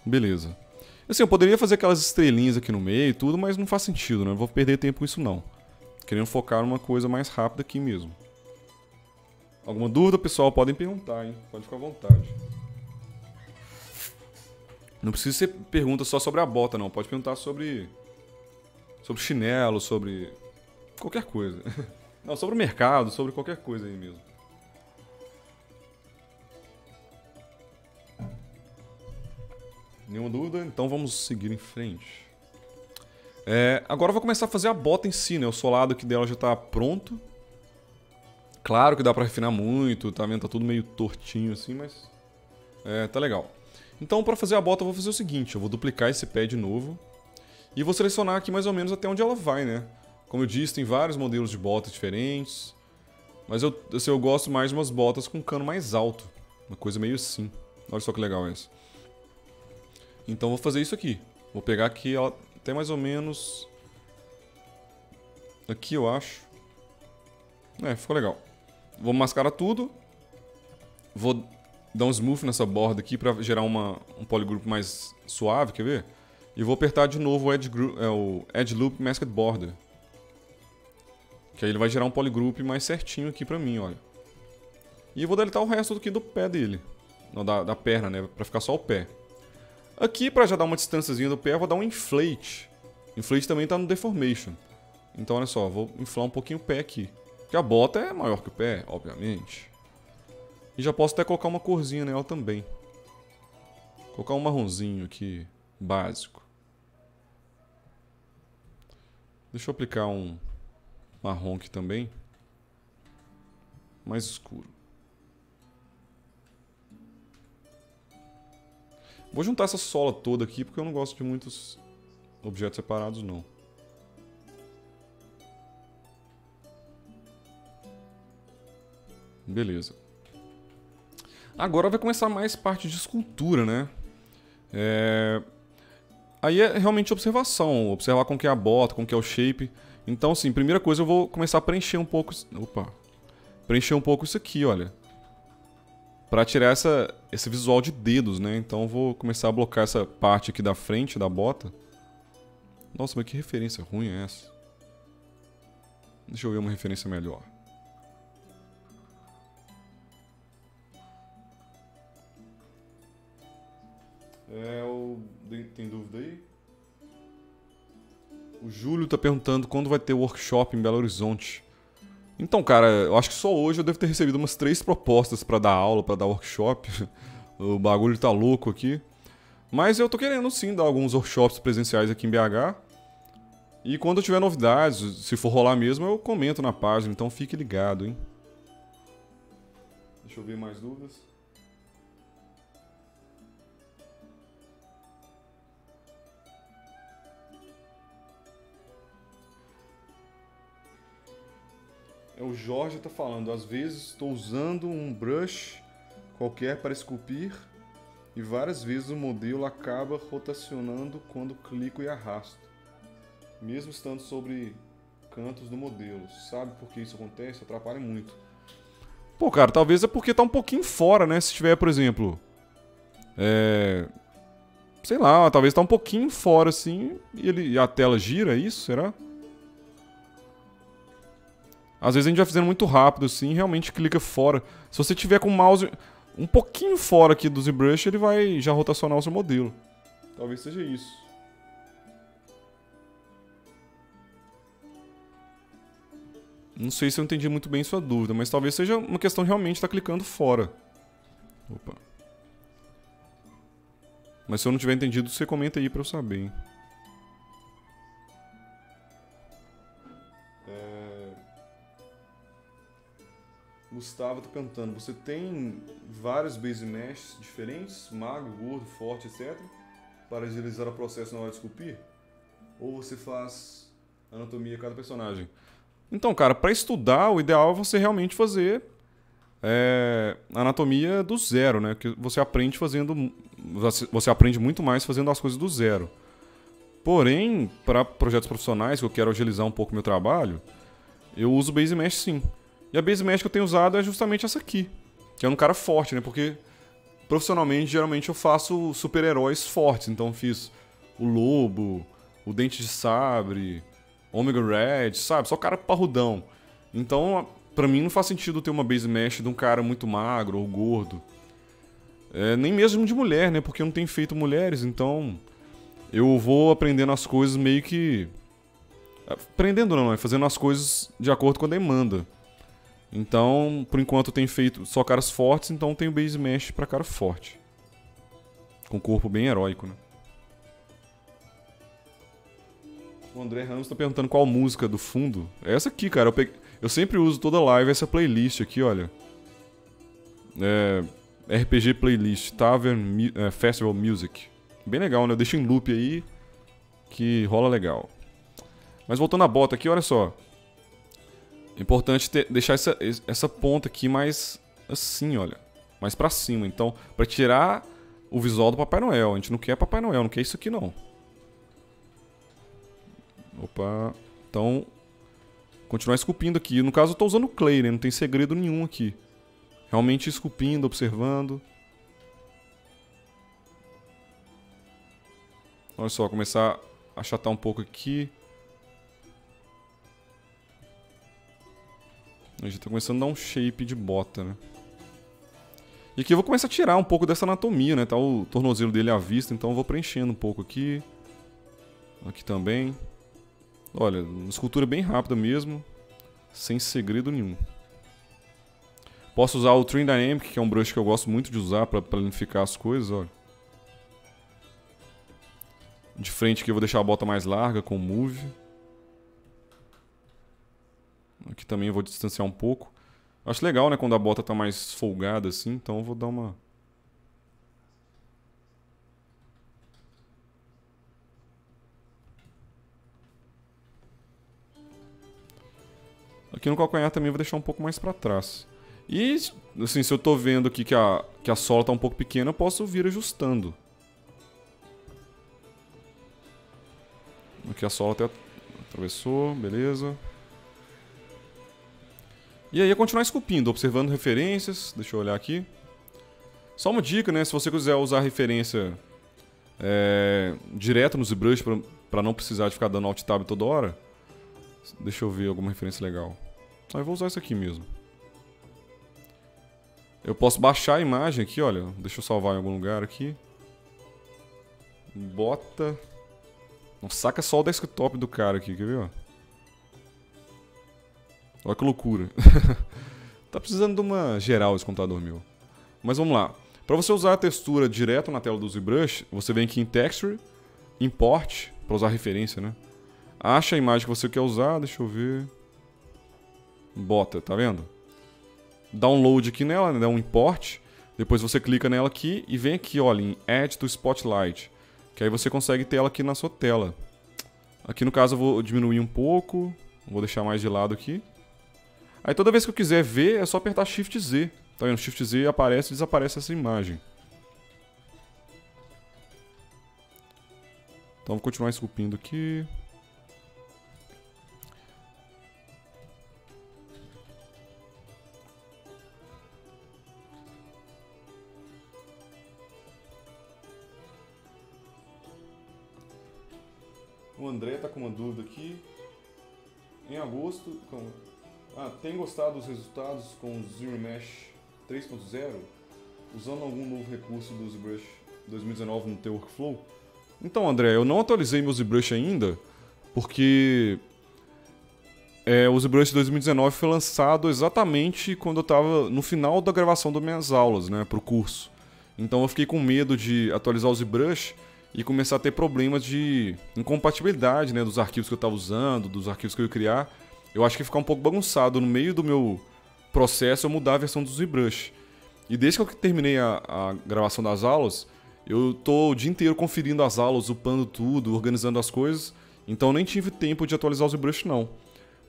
Beleza. Assim, eu poderia fazer aquelas estrelinhas aqui no meio e tudo, mas não faz sentido, né? Não vou perder tempo com isso, não. Querendo focar numa coisa mais rápida aqui mesmo. Alguma dúvida, pessoal? Podem perguntar, hein? Pode ficar à vontade. Não precisa ser pergunta só sobre a bota, não. Pode perguntar sobre... Sobre chinelo, sobre... Qualquer coisa. Não, sobre o mercado, sobre qualquer coisa aí mesmo. Nenhuma dúvida? Então vamos seguir em frente. É, agora eu vou começar a fazer a bota em si, né? O solado aqui dela já tá pronto. Claro que dá pra refinar muito, tá vendo? Tá tudo meio tortinho assim, mas... É, tá legal. Então, para fazer a bota, eu vou fazer o seguinte. Eu vou duplicar esse pé de novo. E vou selecionar aqui mais ou menos até onde ela vai, né? Como eu disse, tem vários modelos de botas diferentes. Mas eu, assim, eu gosto mais de umas botas com cano mais alto. Uma coisa meio assim. Olha só que legal essa. Então, vou fazer isso aqui. Vou pegar aqui ela até mais ou menos... Aqui, eu acho. É, ficou legal. Vou mascarar tudo. Vou... Dá um smooth nessa borda aqui para gerar uma, um polygroup mais suave, quer ver? E vou apertar de novo o edge, é, o edge Loop Masked Border. Que aí ele vai gerar um polygroup mais certinho aqui pra mim, olha. E eu vou deletar o resto aqui do pé dele. Não, da, da perna, né? Pra ficar só o pé. Aqui, pra já dar uma distânciazinha do pé, eu vou dar um Inflate. Inflate também tá no Deformation. Então, olha só, vou inflar um pouquinho o pé aqui. Porque a bota é maior que o pé, obviamente. E já posso até colocar uma corzinha nela também. Colocar um marronzinho aqui, básico. Deixa eu aplicar um marrom aqui também. Mais escuro. Vou juntar essa sola toda aqui, porque eu não gosto de muitos objetos separados, não. Beleza. Agora vai começar mais parte de escultura, né? É... Aí é realmente observação, observar como que é a bota, como que é o shape. Então, assim, primeira coisa eu vou começar a preencher um pouco... Opa! Preencher um pouco isso aqui, olha. Pra tirar essa... esse visual de dedos, né? Então eu vou começar a blocar essa parte aqui da frente da bota. Nossa, mas que referência ruim é essa? Deixa eu ver uma referência melhor. É o... Tem dúvida aí? O Júlio tá perguntando quando vai ter workshop em Belo Horizonte. Então, cara, eu acho que só hoje eu devo ter recebido umas três propostas pra dar aula, pra dar workshop. O bagulho tá louco aqui. Mas eu tô querendo sim dar alguns workshops presenciais aqui em B H. E quando eu tiver novidades, se for rolar mesmo, eu comento na página. Então fique ligado, hein? Deixa eu ver mais dúvidas. É, o Jorge está falando, às vezes estou usando um brush qualquer para esculpir e várias vezes o modelo acaba rotacionando quando clico e arrasto, mesmo estando sobre cantos do modelo. Sabe por que isso acontece? Atrapalha muito. Pô, cara, talvez é porque tá um pouquinho fora, né? Se tiver, por exemplo, é... sei lá, talvez tá um pouquinho fora assim e, ele... e a tela gira, é isso? Será? Às vezes a gente vai fazendo muito rápido assim, realmente clica fora. Se você tiver com o mouse um pouquinho fora aqui do ZBrush, ele vai já rotacionar o seu modelo. Talvez seja isso. Não sei se eu entendi muito bem sua dúvida, mas talvez seja uma questão de realmente estar clicando fora. Opa. Mas se eu não tiver entendido, você comenta aí pra eu saber, hein? Gustavo tá cantando, você tem vários base meshes diferentes, magro, gordo, forte, etcétera, para agilizar o processo na hora de esculpir? Ou você faz anatomia a cada personagem? Então, cara, para estudar, o ideal é você realmente fazer é, anatomia do zero, né? Que você aprende fazendo, você aprende muito mais fazendo as coisas do zero. Porém, para projetos profissionais que eu quero agilizar um pouco o meu trabalho, eu uso base mesh sim. E a base mesh que eu tenho usado é justamente essa aqui, que é um cara forte, né? Porque profissionalmente, geralmente eu faço super-heróis fortes. Então eu fiz o Lobo, o Dente de Sabre, Omega Red, sabe? Só cara parrudão. Então, pra mim não faz sentido ter uma base mesh de um cara muito magro ou gordo. É, nem mesmo de mulher, né? Porque eu não tenho feito mulheres, então eu vou aprendendo as coisas meio que... Aprendendo não, é fazendo as coisas de acordo com a demanda. Então, por enquanto eu tenho feito só caras fortes, então tenho base mesh pra cara forte. Com um corpo bem heróico, né? O André Ramos tá perguntando qual música do fundo. É essa aqui, cara. Eu, peguei... eu sempre uso toda live essa playlist aqui, olha. É... R P G Playlist, Tavern Mi... é, Festival Music. Bem legal, né? Eu deixo em loop aí, que rola legal. Mas voltando à bota aqui, olha só. Importante ter, deixar essa, essa ponta aqui mais assim, olha. Mais pra cima, então, pra tirar o visual do Papai Noel. A gente não quer Papai Noel, não quer isso aqui não. Opa. Então, continuar esculpindo aqui. No caso eu tô usando clay, né? Não tem segredo nenhum aqui. Realmente esculpindo, observando. Olha só, começar a achatar um pouco aqui. Eu já tô começando a dar um shape de bota, né? E aqui eu vou começar a tirar um pouco dessa anatomia, né? Tá o tornozelo dele à vista, então eu vou preenchendo um pouco aqui. Aqui também. Olha, uma escultura bem rápida mesmo. Sem segredo nenhum. Posso usar o Trim Dynamic, que é um brush que eu gosto muito de usar pra planificar as coisas, olha. De frente aqui eu vou deixar a bota mais larga com o Move. Aqui também eu vou distanciar um pouco. Acho legal, né, quando a bota tá mais folgada assim, então eu vou dar uma... Aqui no calcanhar também eu vou deixar um pouco mais pra trás. E, assim, se eu tô vendo aqui que a, que a sola tá um pouco pequena, eu posso vir ajustando. Aqui a sola até atravessou, beleza. E aí é continuar esculpindo, observando referências. Deixa eu olhar aqui. Só uma dica, né? Se você quiser usar referência é, direto no ZBrush para não precisar de ficar dando Alt Tab toda hora. Deixa eu ver alguma referência legal. Ah, eu vou usar isso aqui mesmo. Eu posso baixar a imagem aqui, olha. Deixa eu salvar em algum lugar aqui. Bota. Não, saca só o desktop do cara aqui, quer ver, ó? Olha que loucura. Tá precisando de uma geral esse computador meu. Mas vamos lá. Para você usar a textura direto na tela do ZBrush, você vem aqui em Texture, Import, para usar referência, né? Acha a imagem que você quer usar, deixa eu ver. Bota, tá vendo? download aqui nela, né, um import. Depois você clica nela aqui e vem aqui, olha, em Add to Spotlight, que aí você consegue ter ela aqui na sua tela. Aqui no caso eu vou diminuir um pouco, vou deixar mais de lado aqui. Aí toda vez que eu quiser ver é só apertar Shift Z. Tá vendo? Shift Z aparece e desaparece essa imagem. Então vou continuar esculpindo aqui. O André tá com uma dúvida aqui. Em agosto, com... ah, tem gostado dos resultados com o ZBrush três ponto zero? Usando algum novo recurso do ZBrush dois mil e dezenove no teu workflow? Então, André, eu não atualizei meu ZBrush ainda, porque é, o ZBrush dois mil e dezenove foi lançado exatamente quando eu estava no final da gravação das minhas aulas, né, para o curso. Então eu fiquei com medo de atualizar o ZBrush e começar a ter problemas de incompatibilidade, né, dos arquivos que eu estava usando, dos arquivos que eu ia criar. Eu acho que ia ficar um pouco bagunçado no meio do meu processo eu mudar a versão do ZBrush. E desde que eu terminei a, a gravação das aulas, eu tô o dia inteiro conferindo as aulas, upando tudo, organizando as coisas. Então eu nem tive tempo de atualizar o ZBrush não.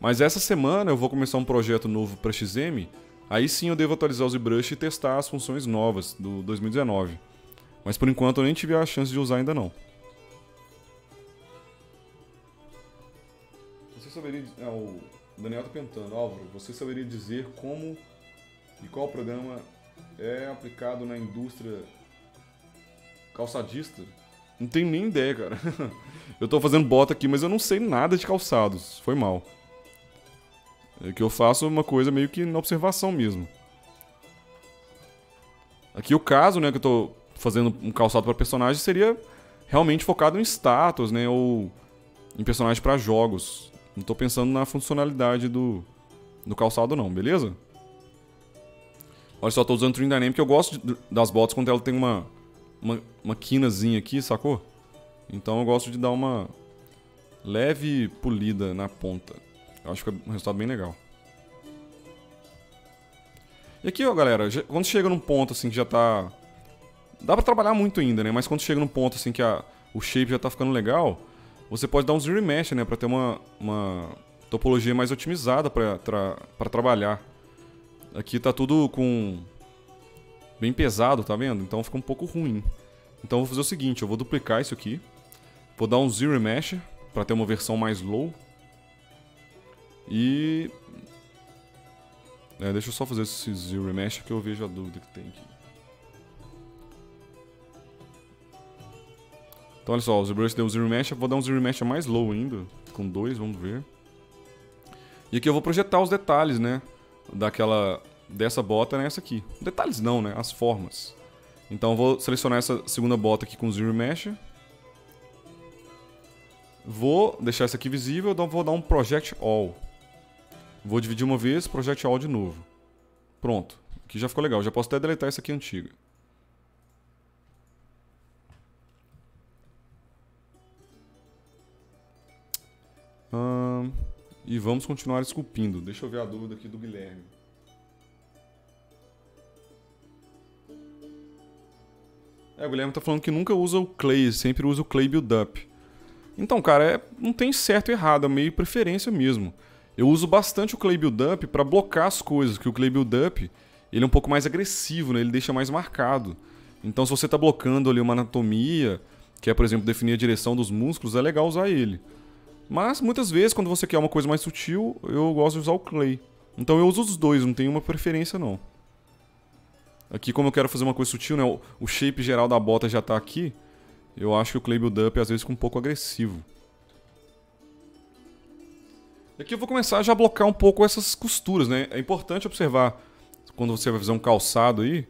Mas essa semana eu vou começar um projeto novo para X M. Aí sim eu devo atualizar o ZBrush e testar as funções novas do dois mil e dezenove. Mas por enquanto eu nem tive a chance de usar ainda não. Você saberia... Ah, o Daniel tá perguntando, Álvaro, você saberia dizer como e qual programa é aplicado na indústria calçadista? Não tenho nem ideia, cara. Eu tô fazendo bota aqui, mas eu não sei nada de calçados. Foi mal. É que eu faço uma coisa meio que na observação mesmo. Aqui o caso, né, que eu tô... fazendo um calçado para personagem seria realmente focado em status, né, ou em personagem para jogos. Não estou pensando na funcionalidade do, do calçado não, beleza? Olha só, estou usando o Trim Dynamic, eu gosto de, das botas quando ela tem uma, uma, uma quinazinha aqui, sacou? Então eu gosto de dar uma leve polida na ponta. Eu acho que é um resultado bem legal. E aqui, ó, galera, já, quando chega num ponto assim que já tá... Dá pra trabalhar muito ainda, né? Mas quando chega num ponto assim que a, o shape já tá ficando legal, você pode dar uns remesh, né? Pra ter uma, uma topologia mais otimizada pra, tra, pra trabalhar. Aqui tá tudo com... bem pesado, tá vendo? Então fica um pouco ruim. Então eu vou fazer o seguinte, eu vou duplicar isso aqui. Vou dar um zero mesh pra ter uma versão mais low. E... É, deixa eu só fazer esse zero mesh que eu vejo a dúvida que tem aqui. Então olha só, o ZBrush deu um zero mesh, eu vou dar um zero mesh mais low ainda, com dois, vamos ver. E aqui eu vou projetar os detalhes, né, daquela, dessa bota nessa aqui. Detalhes não, né, as formas. Então eu vou selecionar essa segunda bota aqui com zero mesh. Vou deixar essa aqui visível, então vou dar um Project All. Vou dividir uma vez, Project All de novo. Pronto, aqui já ficou legal, já posso até deletar essa aqui antiga. Hum, e vamos continuar esculpindo. Deixa eu ver a dúvida aqui do Guilherme. É, o Guilherme tá falando que nunca usa o Clay, sempre usa o Clay Build Up. Então, cara, é, não tem certo e errado, é meio preferência mesmo. Eu uso bastante o Clay Build Up pra blocar as coisas, que o Clay Build Up ele é um pouco mais agressivo, né? Ele deixa mais marcado. Então se você tá blocando ali uma anatomia, que é, por exemplo, definir a direção dos músculos, é legal usar ele. Mas, muitas vezes, quando você quer uma coisa mais sutil, eu gosto de usar o Clay. Então eu uso os dois, não tenho uma preferência não. Aqui, como eu quero fazer uma coisa sutil, né, o shape geral da bota já tá aqui. Eu acho que o Clay Build Up, às vezes, fica um pouco agressivo. E aqui eu vou começar já a blocar um pouco essas costuras, né. É importante observar, quando você vai fazer um calçado aí,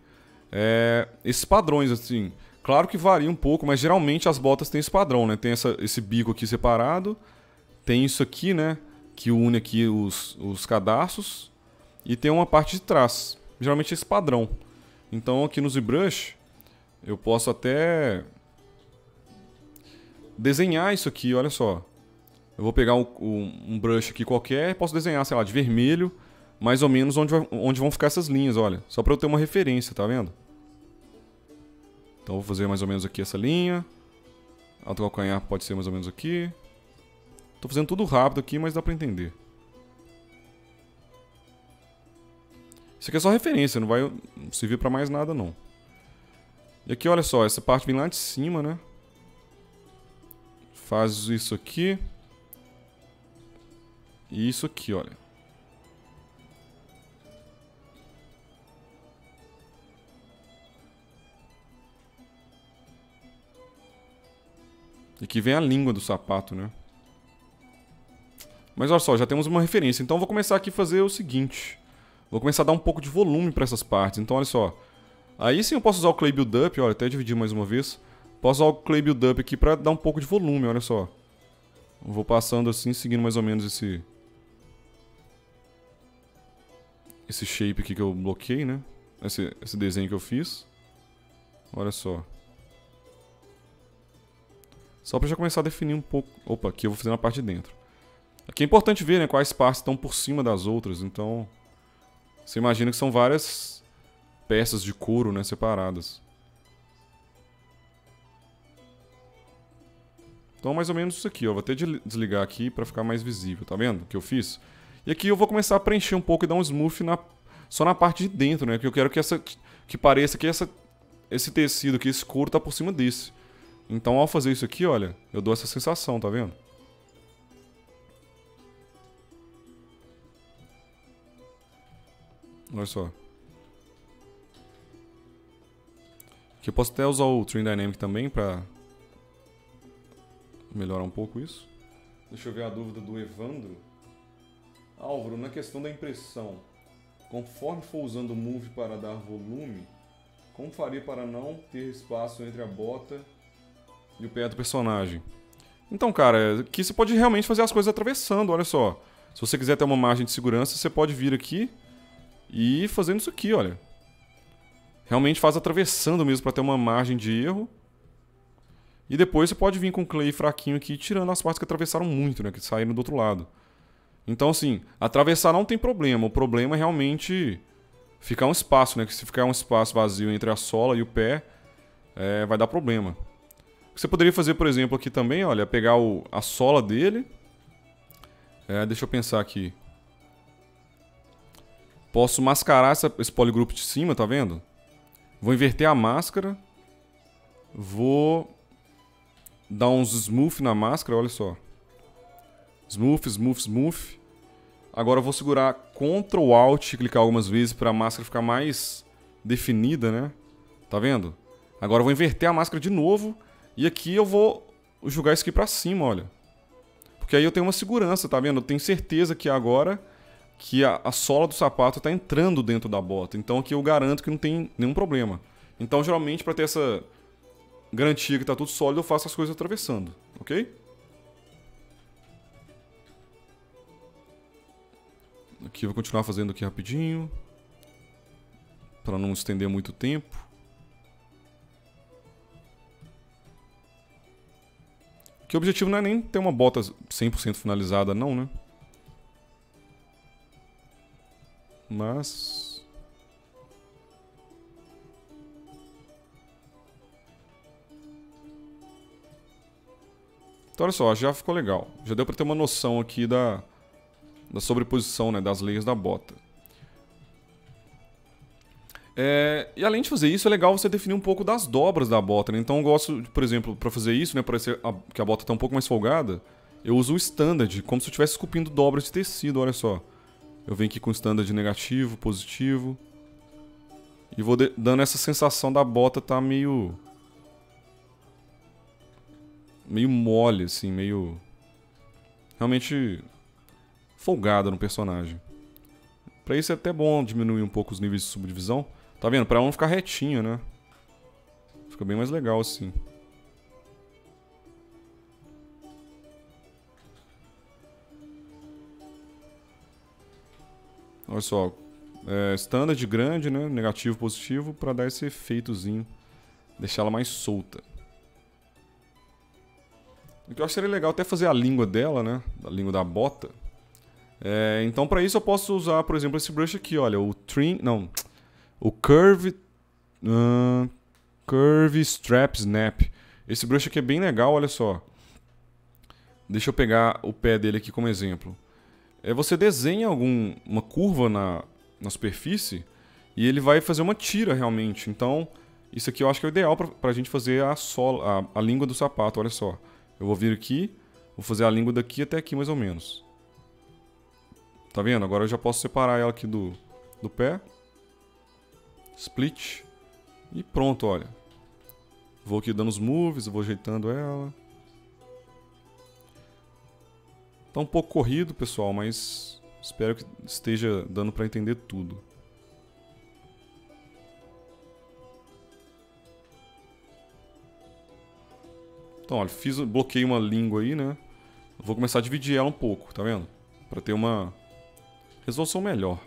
é, esses padrões, assim. Claro que varia um pouco, mas geralmente as botas têm esse padrão, né. Tem essa, esse bico aqui separado. Tem isso aqui, né, que une aqui os, os cadarços. E tem uma parte de trás, geralmente esse padrão. Então aqui no ZBrush eu posso até desenhar isso aqui, olha só. Eu vou pegar um, um, um brush aqui qualquer, posso desenhar, sei lá, de vermelho mais ou menos onde, vai, onde vão ficar essas linhas, olha. Só para eu ter uma referência, tá vendo? Então eu vou fazer mais ou menos aqui essa linha. Alto calcanhar pode ser mais ou menos aqui. Tô fazendo tudo rápido aqui, mas dá pra entender. Isso aqui é só referência, não vai servir pra mais nada não. E aqui, olha só, essa parte vem lá de cima, né? Faz isso aqui. E isso aqui, olha. E aqui vem a língua do sapato, né? Mas olha só, já temos uma referência. Então eu vou começar aqui a fazer o seguinte. Vou começar a dar um pouco de volume para essas partes. Então olha só. Aí sim eu posso usar o Clay Build Up. Olha, até dividir mais uma vez. Posso usar o Clay Build Up aqui para dar um pouco de volume, olha só. Eu vou passando assim, seguindo mais ou menos esse... Esse shape aqui que eu bloqueei, né? Esse, esse desenho que eu fiz. Olha só. Só para já começar a definir um pouco... Opa, aqui eu vou fazer na parte de dentro. Aqui é importante ver, né, quais partes estão por cima das outras, então... Você imagina que são várias peças de couro, né, separadas. Então mais ou menos isso aqui, ó. Vou até desligar aqui para ficar mais visível, tá vendo o que eu fiz? E aqui eu vou começar a preencher um pouco e dar um smooth na... só na parte de dentro, né, porque eu quero que essa... que pareça que essa... esse tecido aqui, esse couro, tá por cima desse. Então ao fazer isso aqui, olha, eu dou essa sensação, tá vendo? Olha só. Aqui eu posso até usar o Trim Dynamic também pra melhorar um pouco isso. Deixa eu ver a dúvida do Evandro. Álvaro, na questão da impressão, conforme for usando o Move para dar volume, como faria para não ter espaço entre a bota e o pé do personagem? Então, cara, aqui você pode realmente fazer as coisas atravessando, olha só. Se você quiser ter uma margem de segurança, você pode vir aqui e fazendo isso aqui, olha. Realmente faz atravessando mesmo para ter uma margem de erro. E depois você pode vir com o clay fraquinho aqui, tirando as partes que atravessaram muito, né? Que saíram do outro lado. Então, assim, atravessar não tem problema. O problema é realmente ficar um espaço, né? Que se ficar um espaço vazio entre a sola e o pé, é, vai dar problema. O que você poderia fazer, por exemplo, aqui também, olha, pegar o, a sola dele. É, deixa eu pensar aqui. Posso mascarar essa, esse polygroup de cima, tá vendo? Vou inverter a máscara. Vou dar uns smooth na máscara, olha só. Smooth, smooth, smooth. Agora eu vou segurar Ctrl Alt e clicar algumas vezes para a máscara ficar mais definida, né? Tá vendo? Agora eu vou inverter a máscara de novo. E aqui eu vou jogar isso aqui pra cima, olha. Porque aí eu tenho uma segurança, tá vendo? Eu tenho certeza que agora... que a, a sola do sapato está entrando dentro da bota. Então aqui eu garanto que não tem nenhum problema. Então geralmente para ter essa garantia que está tudo sólido, eu faço as coisas atravessando, ok? Aqui eu vou continuar fazendo aqui rapidinho, para não estender muito tempo. Aqui o objetivo não é nem ter uma bota cem por cento finalizada não, né? Mas... Então olha só, já ficou legal. Já deu pra ter uma noção aqui da, da sobreposição, né, das layers da bota. É, e além de fazer isso, é legal você definir um pouco das dobras da bota, né? Então eu gosto, por exemplo, pra fazer isso, né, pra a, que a bota tá um pouco mais folgada, eu uso o standard, como se eu estivesse esculpindo dobras de tecido, olha só. Eu venho aqui com o standard negativo, positivo. E vou dando essa sensação da bota tá meio... Meio mole, assim, meio... Realmente folgada no personagem. Pra isso é até bom diminuir um pouco os níveis de subdivisão. Tá vendo? Pra não ficar retinho, né? Fica bem mais legal, assim. Olha só, é, standard grande, né? Negativo, positivo, para dar esse efeitozinho, deixar ela mais solta. O que eu acho que seria legal até fazer a língua dela, né? A língua da bota. É, então para isso eu posso usar, por exemplo, esse brush aqui, olha, o trim, não, o curve, uh, curve strap snap. Esse brush aqui é bem legal, olha só. Deixa eu pegar o pé dele aqui como exemplo. É, você desenha algum, uma curva na, na superfície e ele vai fazer uma tira realmente. Então isso aqui eu acho que é o ideal para a gente fazer a, sola, a, a língua do sapato, olha só. Eu vou vir aqui, vou fazer a língua daqui até aqui mais ou menos. Tá vendo? Agora eu já posso separar ela aqui do, do pé. Split. E pronto, olha. Vou aqui dando os moves, vou ajeitando ela. Tá um pouco corrido, pessoal, mas espero que esteja dando pra entender tudo. Então, olha, fiz, bloqueei uma língua aí, né? Vou começar a dividir ela um pouco, tá vendo? Pra ter uma resolução melhor.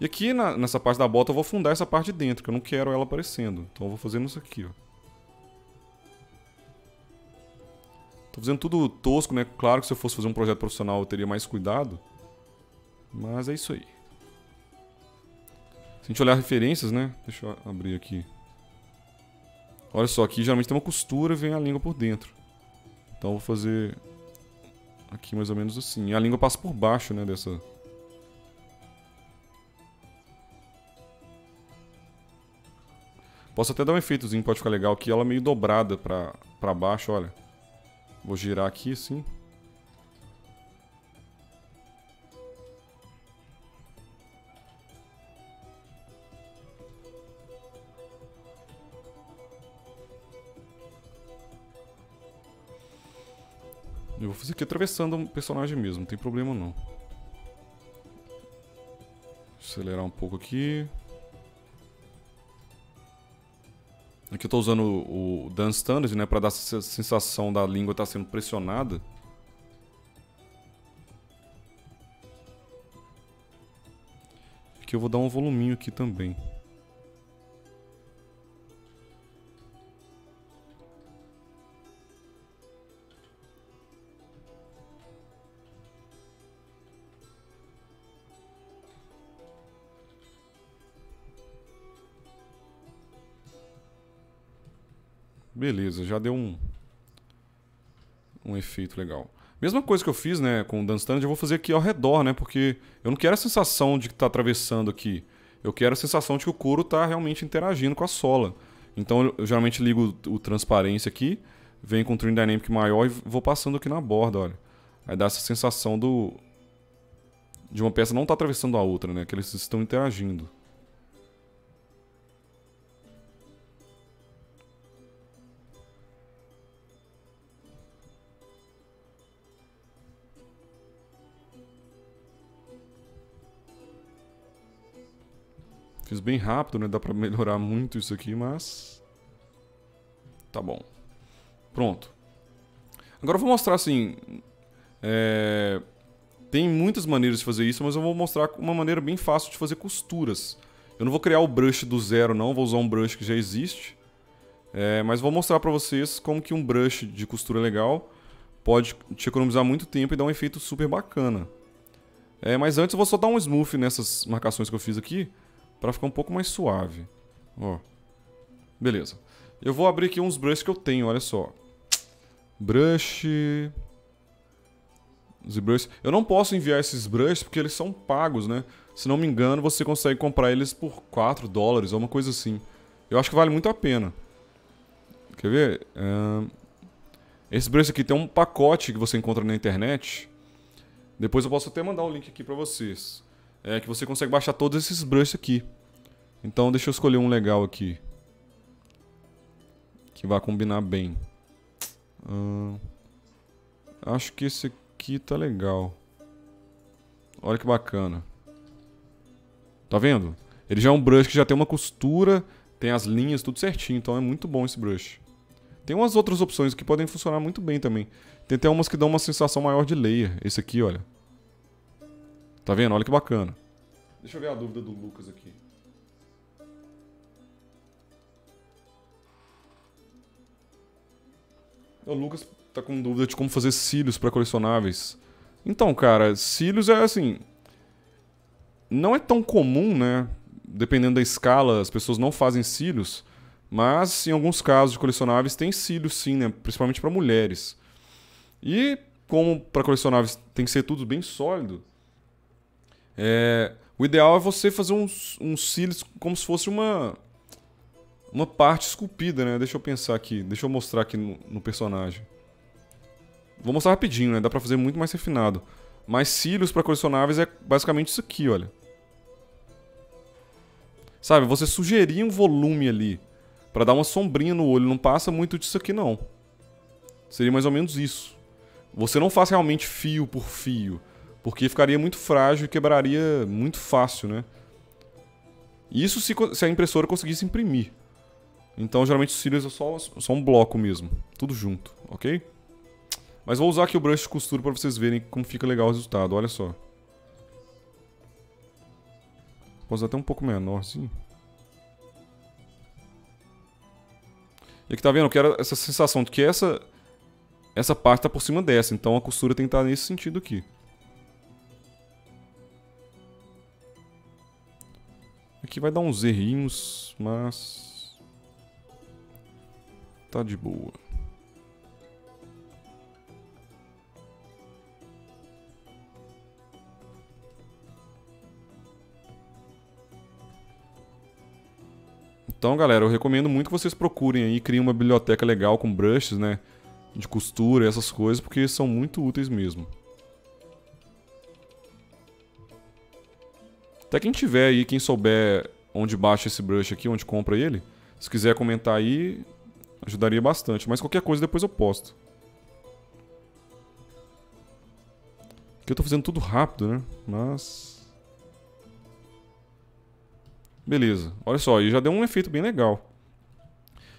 E aqui na, nessa parte da bota eu vou afundar essa parte de dentro, que eu não quero ela aparecendo. Então eu vou fazendo isso aqui, ó. Tô fazendo tudo tosco, né? Claro que se eu fosse fazer um projeto profissional eu teria mais cuidado. Mas é isso aí. Se a gente olhar referências, né? Deixa eu abrir aqui. Olha só, aqui geralmente tem uma costura e vem a língua por dentro. Então eu vou fazer... aqui mais ou menos assim. E a língua passa por baixo, né, dessa... Posso até dar um efeitozinho, pode ficar legal aqui. Ela é meio dobrada pra, pra baixo, olha. Vou girar aqui, assim. Eu vou fazer aqui atravessando o personagem mesmo, não tem problema não. Acelerar um pouco aqui. Aqui eu estou usando o, o Dance Standard, né, para dar essa sensação da língua estar sendo pressionada. Aqui eu vou dar um voluminho aqui também. Beleza, já deu um, um efeito legal. Mesma coisa que eu fiz, né, com o Dance Standard, eu vou fazer aqui ao redor, né, porque eu não quero a sensação de que tá atravessando aqui. Eu quero a sensação de que o couro tá realmente interagindo com a sola. Então eu geralmente ligo o, o transparência aqui, venho com o Trim Dynamic maior e vou passando aqui na borda, olha. Aí dá essa sensação do de uma peça não tá atravessando a outra, né, que eles estão interagindo. Fiz bem rápido, né? Dá pra melhorar muito isso aqui, mas... tá bom. Pronto. Agora eu vou mostrar assim... É... tem muitas maneiras de fazer isso, mas eu vou mostrar uma maneira bem fácil de fazer costuras. Eu não vou criar o brush do zero não, vou usar um brush que já existe. É... Mas vou mostrar pra vocês como que um brush de costura legal pode te economizar muito tempo e dar um efeito super bacana. É... Mas antes eu vou só dar um smooth nessas marcações que eu fiz aqui. Pra ficar um pouco mais suave. Ó. Beleza. Eu vou abrir aqui uns brushes que eu tenho, olha só. Brush... ZBrush. Eu não posso enviar esses brushes porque eles são pagos, né? Se não me engano, você consegue comprar eles por quatro dólares ou uma coisa assim. Eu acho que vale muito a pena. Quer ver? Uh... Esse brush aqui tem um pacote que você encontra na internet. Depois eu posso até mandar o link aqui pra vocês. É que você consegue baixar todos esses brushes aqui. Então deixa eu escolher um legal aqui. Que vai combinar bem. Hum, acho que esse aqui tá legal. Olha que bacana. Tá vendo? Ele já é um brush que já tem uma costura, tem as linhas, tudo certinho. Então é muito bom esse brush. Tem umas outras opções que podem funcionar muito bem também. Tem até umas que dão uma sensação maior de layer. Esse aqui, olha. Tá vendo? Olha que bacana. Deixa eu ver a dúvida do Lucas aqui. O Lucas tá com dúvida de como fazer cílios para colecionáveis. Então, cara, cílios é assim... Não é tão comum, né? Dependendo da escala, as pessoas não fazem cílios. Mas, em alguns casos de colecionáveis, tem cílios sim, né? Principalmente para mulheres. E, como para colecionáveis tem que ser tudo bem sólido, é... o ideal é você fazer uns, uns cílios como se fosse uma... Uma parte esculpida, né? Deixa eu pensar aqui. Deixa eu mostrar aqui no, no personagem. Vou mostrar rapidinho, né? Dá pra fazer muito mais refinado. Mas cílios pra colecionáveis é basicamente isso aqui, olha. Sabe? Você sugerir um volume ali pra dar uma sombrinha no olho. Não passa muito disso aqui, não. Seria mais ou menos isso. Você não faz realmente fio por fio, porque ficaria muito frágil e quebraria muito fácil, né? Isso se, se a impressora conseguisse imprimir. Então, geralmente, os cílios é só, só um bloco mesmo. Tudo junto, ok? Mas vou usar aqui o brush de costura para vocês verem como fica legal o resultado. Olha só. Posso usar até um pouco menor, assim. E aqui, tá vendo? Eu quero essa sensação de que essa, essa parte tá por cima dessa. Então, a costura tem que estar nesse sentido aqui. Aqui vai dar uns errinhos, mas... tá de boa. Então, galera, eu recomendo muito que vocês procurem aí, criem uma biblioteca legal com brushes, né? De costura e essas coisas, porque são muito úteis mesmo. Até quem tiver aí, quem souber onde baixa esse brush aqui, onde compra ele, se quiser comentar aí... ajudaria bastante, mas qualquer coisa depois eu posto. Aqui eu tô fazendo tudo rápido, né? Mas... beleza, olha só, e já deu um efeito bem legal.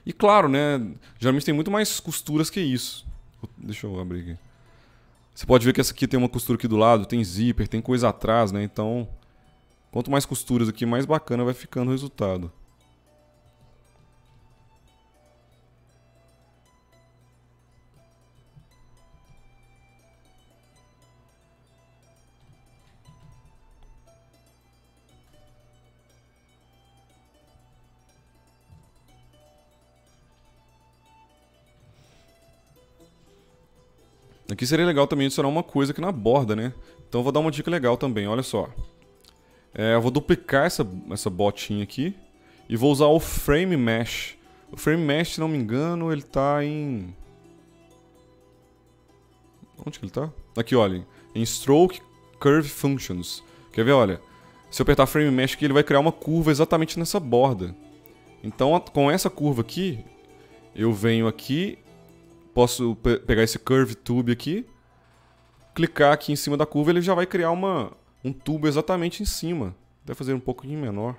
E claro, né? Geralmente tem muito mais costuras que isso. Deixa eu abrir aqui. Você pode ver que essa aqui tem uma costura aqui do lado, tem zíper, tem coisa atrás, né? Então, quanto mais costuras aqui, mais bacana vai ficando o resultado. Aqui seria legal também adicionar uma coisa aqui na borda, né? Então eu vou dar uma dica legal também, olha só. É, eu vou duplicar essa, essa botinha aqui e vou usar o Frame Mesh. O Frame Mesh, se não me engano, ele tá em... onde que ele tá? Aqui, olha. Em Stroke Curve Functions. Quer ver, olha? Se eu apertar Frame Mesh aqui, ele vai criar uma curva exatamente nessa borda. Então, com essa curva aqui, eu venho aqui... posso pe pegar esse Curve Tube aqui, clicar aqui em cima da curva, ele já vai criar uma, um tubo exatamente em cima. Vou fazer um pouquinho menor.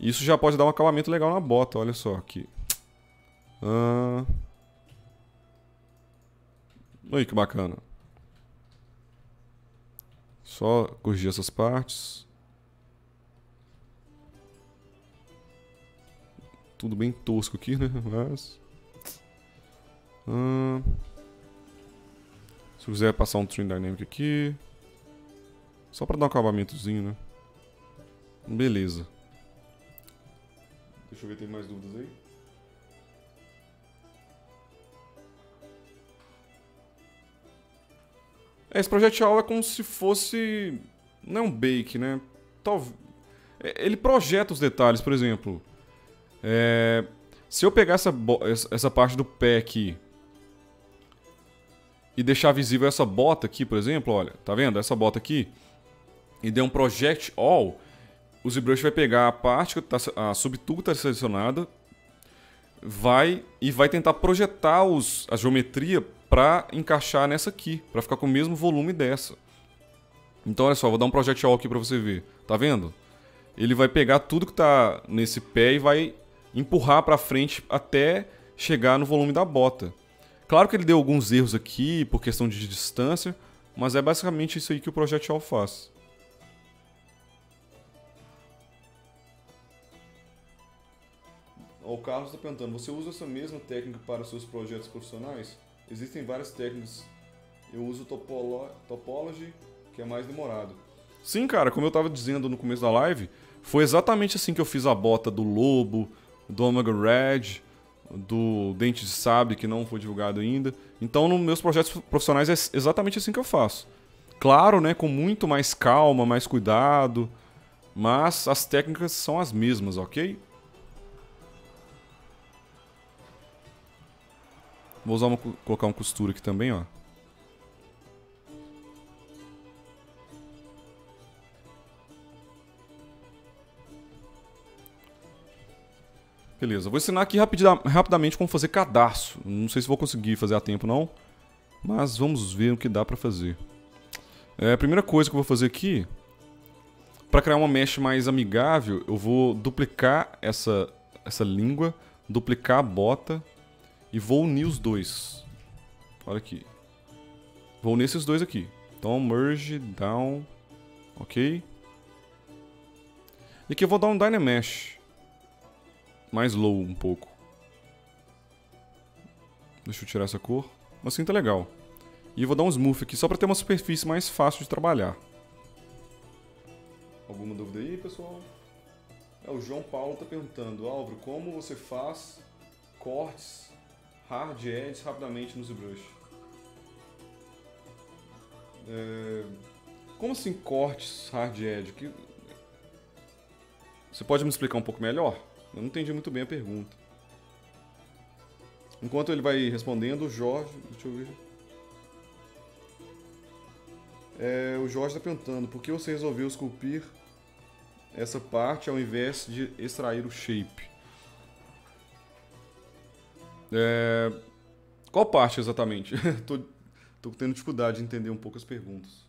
Isso já pode dar um acabamento legal na bota, olha só aqui. Ah... Olha que bacana. Só corrigir essas partes. Tudo bem tosco aqui, né? Mas... Hum. Se eu quiser passar um Trim Dynamic aqui, só pra dar um acabamentozinho, né? Beleza. Deixa eu ver, tem mais dúvidas aí? É, esse projectile é como se fosse... não é um bake, né? Talvez... ele projeta os detalhes, por exemplo. É... se eu pegar essa, essa parte do pé aqui e deixar visível essa bota aqui, por exemplo, olha, tá vendo? Essa bota aqui, e der um Project All, o ZBrush vai pegar a parte, que tá, a subtool que está selecionada, vai, e vai tentar projetar os, a geometria para encaixar nessa aqui, para ficar com o mesmo volume dessa. Então, olha só, vou dar um Project All aqui para você ver, tá vendo? Ele vai pegar tudo que está nesse pé e vai empurrar para frente até chegar no volume da bota. Claro que ele deu alguns erros aqui, por questão de distância, mas é basicamente isso aí que o projectile faz. O Carlos está perguntando, você usa essa mesma técnica para os seus projetos profissionais? Existem várias técnicas eu uso topolo Topology, que é mais demorado. Sim, cara, como eu tava dizendo no começo da live, foi exatamente assim que eu fiz a bota do Lobo, do Omega Red, do Dente de Sabre, que não foi divulgado ainda. Então, nos meus projetos profissionais é exatamente assim que eu faço. Claro, né, com muito mais calma, mais cuidado, mas as técnicas são as mesmas, ok? Vou usar uma, colocar uma costura aqui também, ó. Beleza, vou ensinar aqui rapida, rapidamente como fazer cadarço. Não sei se vou conseguir fazer a tempo não, mas vamos ver o que dá pra fazer. É, a primeira coisa que eu vou fazer aqui, pra criar uma mesh mais amigável, eu vou duplicar essa, essa língua, duplicar a bota e vou unir os dois. Olha aqui. Vou unir esses dois aqui. Então, merge, down, ok. E aqui eu vou dar um Dynamesh mais low um pouco. Deixa eu tirar essa cor. Assim tá legal. E eu vou dar um smooth aqui, só pra ter uma superfície mais fácil de trabalhar. Alguma dúvida aí, pessoal? É, o João Paulo tá perguntando, Álvaro, como você faz cortes, hard edges rapidamente no ZBrush? É... Como assim cortes, hard edge? Que... Você pode me explicar um pouco melhor? Eu não entendi muito bem a pergunta. Enquanto ele vai respondendo, o Jorge... Deixa eu ver. É, o Jorge está perguntando, por que você resolveu esculpir essa parte ao invés de extrair o shape? É, qual parte exatamente? tô, tô tendo dificuldade de entender um pouco as perguntas.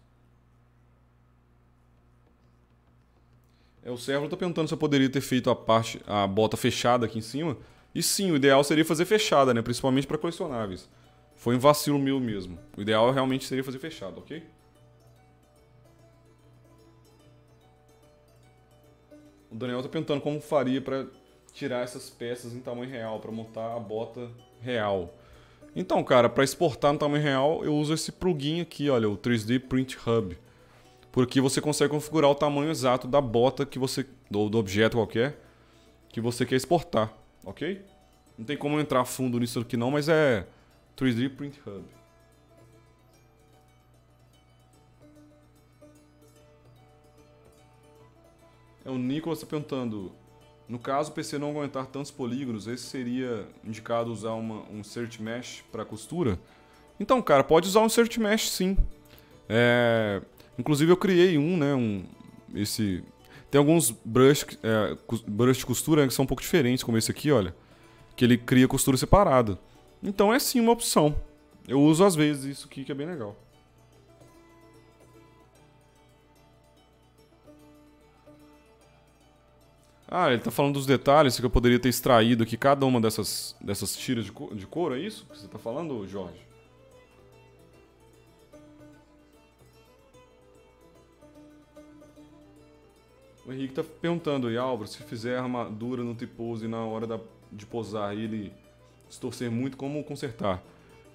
É, o Sérgio tá perguntando se eu poderia ter feito a parte, a bota fechada aqui em cima. E sim, o ideal seria fazer fechada, né? Principalmente para colecionáveis. Foi um vacilo meu mesmo. O ideal realmente seria fazer fechado, ok? O Daniel tá perguntando como faria para tirar essas peças em tamanho real, para montar a bota real. Então, cara, para exportar no tamanho real, eu uso esse plugin aqui, olha, o três D Print Hub. Porque você consegue configurar o tamanho exato da bota que você, ou do objeto qualquer, que você quer exportar, ok? Não tem como eu entrar fundo nisso aqui não, mas é três D Print Hub. É, o Nicolas está perguntando, no caso o P C não aguentar tantos polígonos, esse seria indicado usar uma, um Search Mesh para costura? Então, cara, pode usar um Search Mesh sim. É... Inclusive eu criei um, né, um, esse... Tem alguns brush, é, brush de costura que são um pouco diferentes, como esse aqui, olha. Que ele cria costura separada. Então é sim uma opção. Eu uso às vezes isso aqui, que é bem legal. Ah, ele tá falando dos detalhes, que eu poderia ter extraído aqui cada uma dessas, dessas tiras de, co de couro, é isso que você tá falando, Jorge? O Henrique tá perguntando aí, Álvaro, se fizer armadura no T-pose e na hora da, de posar ele se torcer muito, como consertar?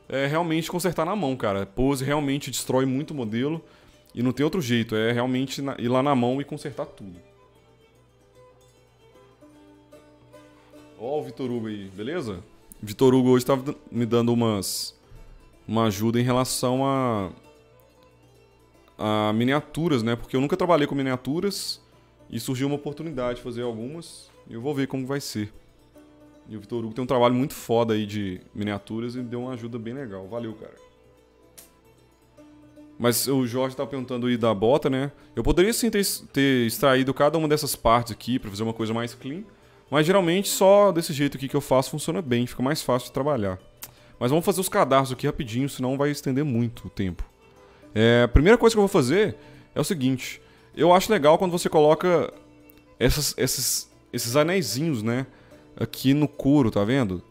É realmente consertar na mão, cara. Pose realmente destrói muito o modelo e não tem outro jeito, é realmente na, ir lá na mão e consertar tudo. Ó o Vitor Hugo aí, beleza? Vitor Hugo hoje tava me dando umas, uma ajuda em relação a, a miniaturas, né? Porque eu nunca trabalhei com miniaturas. E surgiu uma oportunidade de fazer algumas, e eu vou ver como vai ser. E o Vitor Hugo tem um trabalho muito foda aí de miniaturas e deu uma ajuda bem legal. Valeu, cara. Mas o Jorge tá perguntando aí da bota, né? Eu poderia sim ter, ter extraído cada uma dessas partes aqui pra fazer uma coisa mais clean. Mas geralmente só desse jeito aqui que eu faço funciona bem, fica mais fácil de trabalhar. Mas vamos fazer os cadarços aqui rapidinho, senão vai estender muito o tempo. É, a primeira coisa que eu vou fazer é o seguinte... Eu acho legal quando você coloca essas, esses, esses anéisinhos, né, aqui no couro, tá vendo?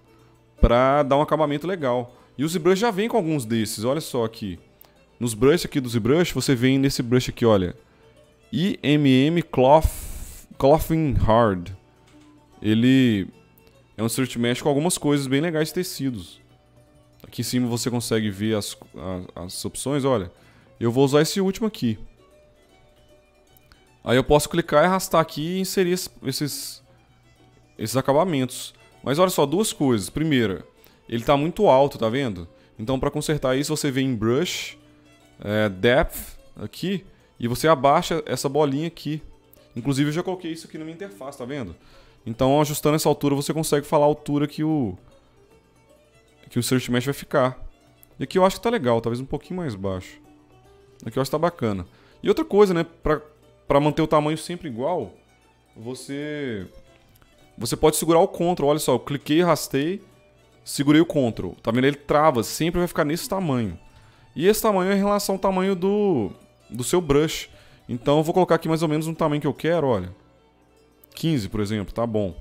Pra dar um acabamento legal. E o ZBrush já vem com alguns desses, olha só aqui. Nos brushes aqui do ZBrush, você vem nesse brush aqui, olha. I M M Cloth, Clothing Hard. Ele é um Search Mesh com algumas coisas bem legais de tecidos. Aqui em cima você consegue ver as, as, as opções, olha. Eu vou usar esse último aqui. Aí eu posso clicar e arrastar aqui e inserir esses, esses acabamentos. Mas olha só, duas coisas. Primeira, ele está muito alto, tá vendo? Então para consertar isso você vem em Brush, é, Depth aqui, e você abaixa essa bolinha aqui. Inclusive eu já coloquei isso aqui na minha interface, tá vendo? Então ajustando essa altura você consegue falar a altura que o... que o Search Mesh vai ficar. E aqui eu acho que tá legal, talvez um pouquinho mais baixo. Aqui eu acho que tá bacana. E outra coisa, né, pra, pra manter o tamanho sempre igual, você... Você pode segurar o Ctrl, olha só, eu cliquei, arrastei, segurei o Ctrl. Tá vendo? Ele trava, sempre vai ficar nesse tamanho. E esse tamanho é em relação ao tamanho do... do seu brush. Então eu vou colocar aqui mais ou menos um tamanho que eu quero, olha. quinze, por exemplo, tá bom.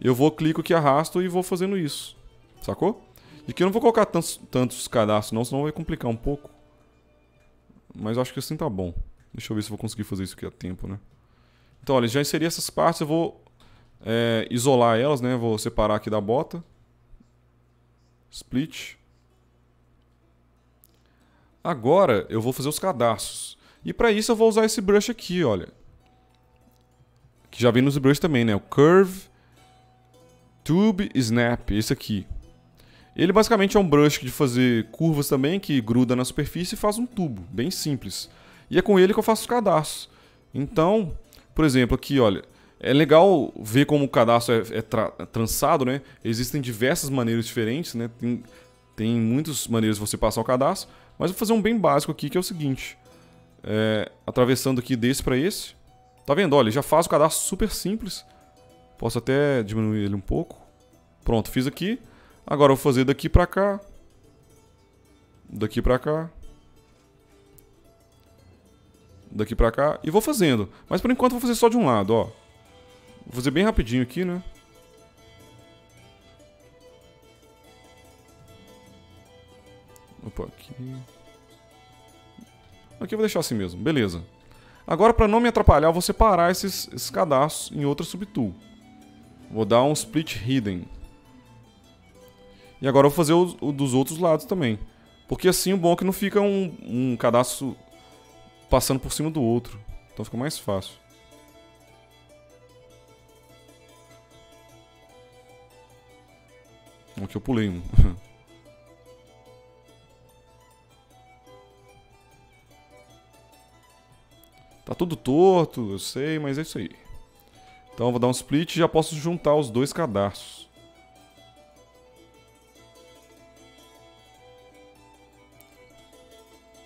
Eu vou, clico aqui, arrasto e vou fazendo isso. Sacou? E aqui eu não vou colocar tantos, tantos cadastros não, senão vai complicar um pouco. Mas eu acho que assim tá bom. Deixa eu ver se eu vou conseguir fazer isso aqui a tempo, né? Então, olha, já inseri essas partes, eu vou é, isolar elas, né? Vou separar aqui da bota. Split. Agora eu vou fazer os cadastros. E para isso eu vou usar esse brush aqui, olha. Que já vem no ZBrush também, né? O Curve Tube Snap, esse aqui. Ele basicamente é um brush de fazer curvas também, que gruda na superfície e faz um tubo, bem simples. E é com ele que eu faço os cadastros. Então, por exemplo, aqui, olha, é legal ver como o cadastro é, é, tra é trançado, né? Existem diversas maneiras diferentes, né? Tem, tem muitas maneiras de você passar o cadastro, mas eu vou fazer um bem básico aqui, que é o seguinte. É, atravessando aqui desse para esse. Tá vendo? Olha, já faz o cadastro super simples. Posso até diminuir ele um pouco. Pronto, fiz aqui. Agora eu vou fazer daqui pra cá. Daqui pra cá. Daqui pra cá. E vou fazendo. Mas por enquanto eu vou fazer só de um lado, ó. Vou fazer bem rapidinho aqui, né? Opa, aqui. Aqui eu vou deixar assim mesmo. Beleza. Agora pra não me atrapalhar eu vou separar esses, esses cadastros em outra subtool. Vou dar um split hidden. E agora eu vou fazer o, o dos outros lados também. Porque assim o bom é que não fica um, um cadastro passando por cima do outro. Então fica mais fácil. Aqui eu pulei um. Tá tudo torto, eu sei, mas é isso aí. Então eu vou dar um split e já posso juntar os dois cadastros.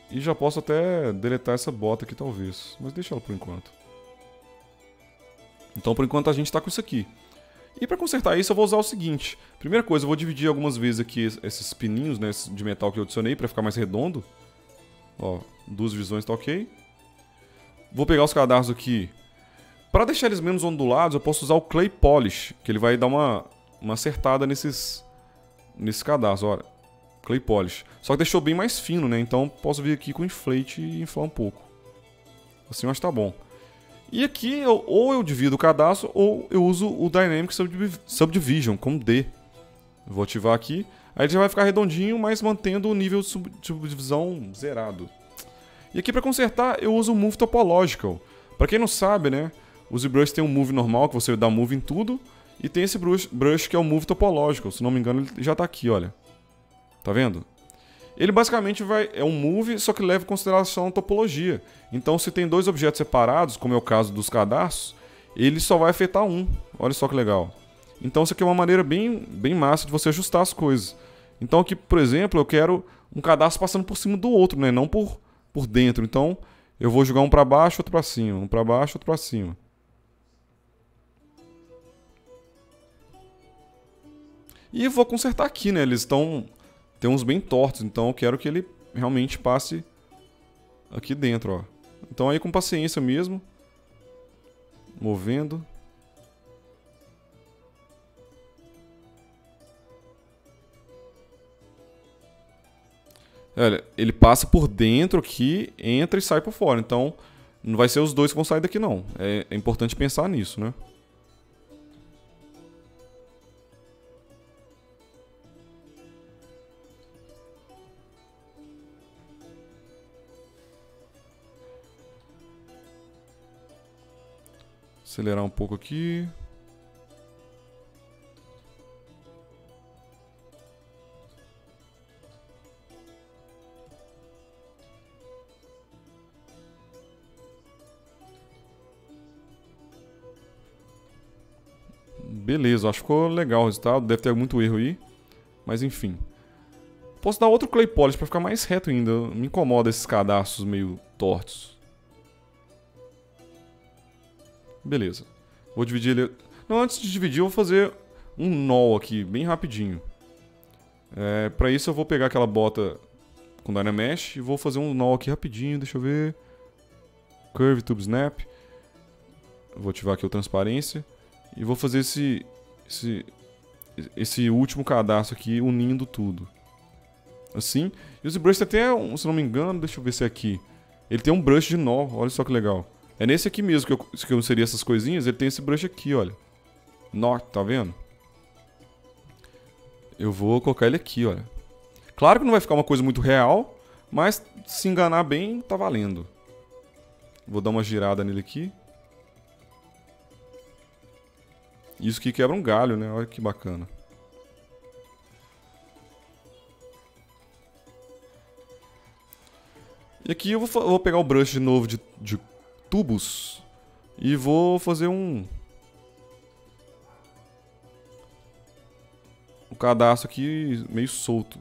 E já posso até deletar essa bota aqui, talvez. Mas deixa ela por enquanto. Então, por enquanto, a gente está com isso aqui. E para consertar isso, eu vou usar o seguinte. Primeira coisa, eu vou dividir algumas vezes aqui esses pininhos, né, de metal que eu adicionei para ficar mais redondo. Ó, duas divisões tá ok. Vou pegar os cadastros aqui. Para deixar eles menos ondulados, eu posso usar o Clay Polish, que ele vai dar uma, uma acertada nesses, nesses cadastros, olha. Clay Polish. Só que deixou bem mais fino, né? Então posso vir aqui com inflate e inflar um pouco. Assim eu acho que tá bom. E aqui eu, ou eu divido o cadastro ou eu uso o Dynamic Subdivision, como D. Vou ativar aqui. Aí ele já vai ficar redondinho, mas mantendo o nível de subdivisão zerado. E aqui para consertar eu uso o Move Topological. Para quem não sabe, né? O ZBrush tem um Move normal, que você dá Move em tudo. E tem esse brush, brush que é o Move Topological. Se não me engano ele já tá aqui, olha. Tá vendo? Ele basicamente vai, é um move, só que leva em consideração a topologia. Então se tem dois objetos separados, como é o caso dos cadastros, ele só vai afetar um. Olha só que legal. Então isso aqui é uma maneira bem, bem massa de você ajustar as coisas. Então aqui, por exemplo, eu quero um cadastro passando por cima do outro, né? Não por, por dentro. Então eu vou jogar um para baixo, outro para cima. Um para baixo, outro para cima. E vou consertar aqui, né? Eles estão... Tem uns bem tortos, então eu quero que ele realmente passe aqui dentro, ó. Então aí com paciência mesmo. Movendo. Olha, ele passa por dentro aqui, entra e sai por fora. Então não vai ser os dois que vão sair daqui não. É, é importante pensar nisso, né? Acelerar um pouco aqui. Beleza, acho que ficou legal o resultado. Deve ter muito erro aí. Mas enfim. Posso dar outro clay polish pra ficar mais reto ainda. Me incomoda esses cadastros meio tortos. Beleza. Vou dividir ele... Não, antes de dividir eu vou fazer um nó aqui, bem rapidinho. É, pra isso eu vou pegar aquela bota com Dynamesh e vou fazer um nó aqui rapidinho. Deixa eu ver. Curve, Tube Snap. Vou ativar aqui a transparência. E vou fazer esse, esse, esse último cadastro aqui, unindo tudo. Assim. E o ZBrush tem até, um, se não me engano, deixa eu ver se é aqui. Ele tem um brush de nó, olha só que legal. É nesse aqui mesmo que eu, que eu inseri essas coisinhas, ele tem esse brush aqui, olha. Nó, tá vendo? Eu vou colocar ele aqui, olha. Claro que não vai ficar uma coisa muito real, mas se enganar bem, tá valendo. Vou dar uma girada nele aqui. Isso que quebra um galho, né? Olha que bacana. E aqui eu vou, vou pegar o brush de novo de, de tubos e vou fazer um... um cadastro aqui meio solto.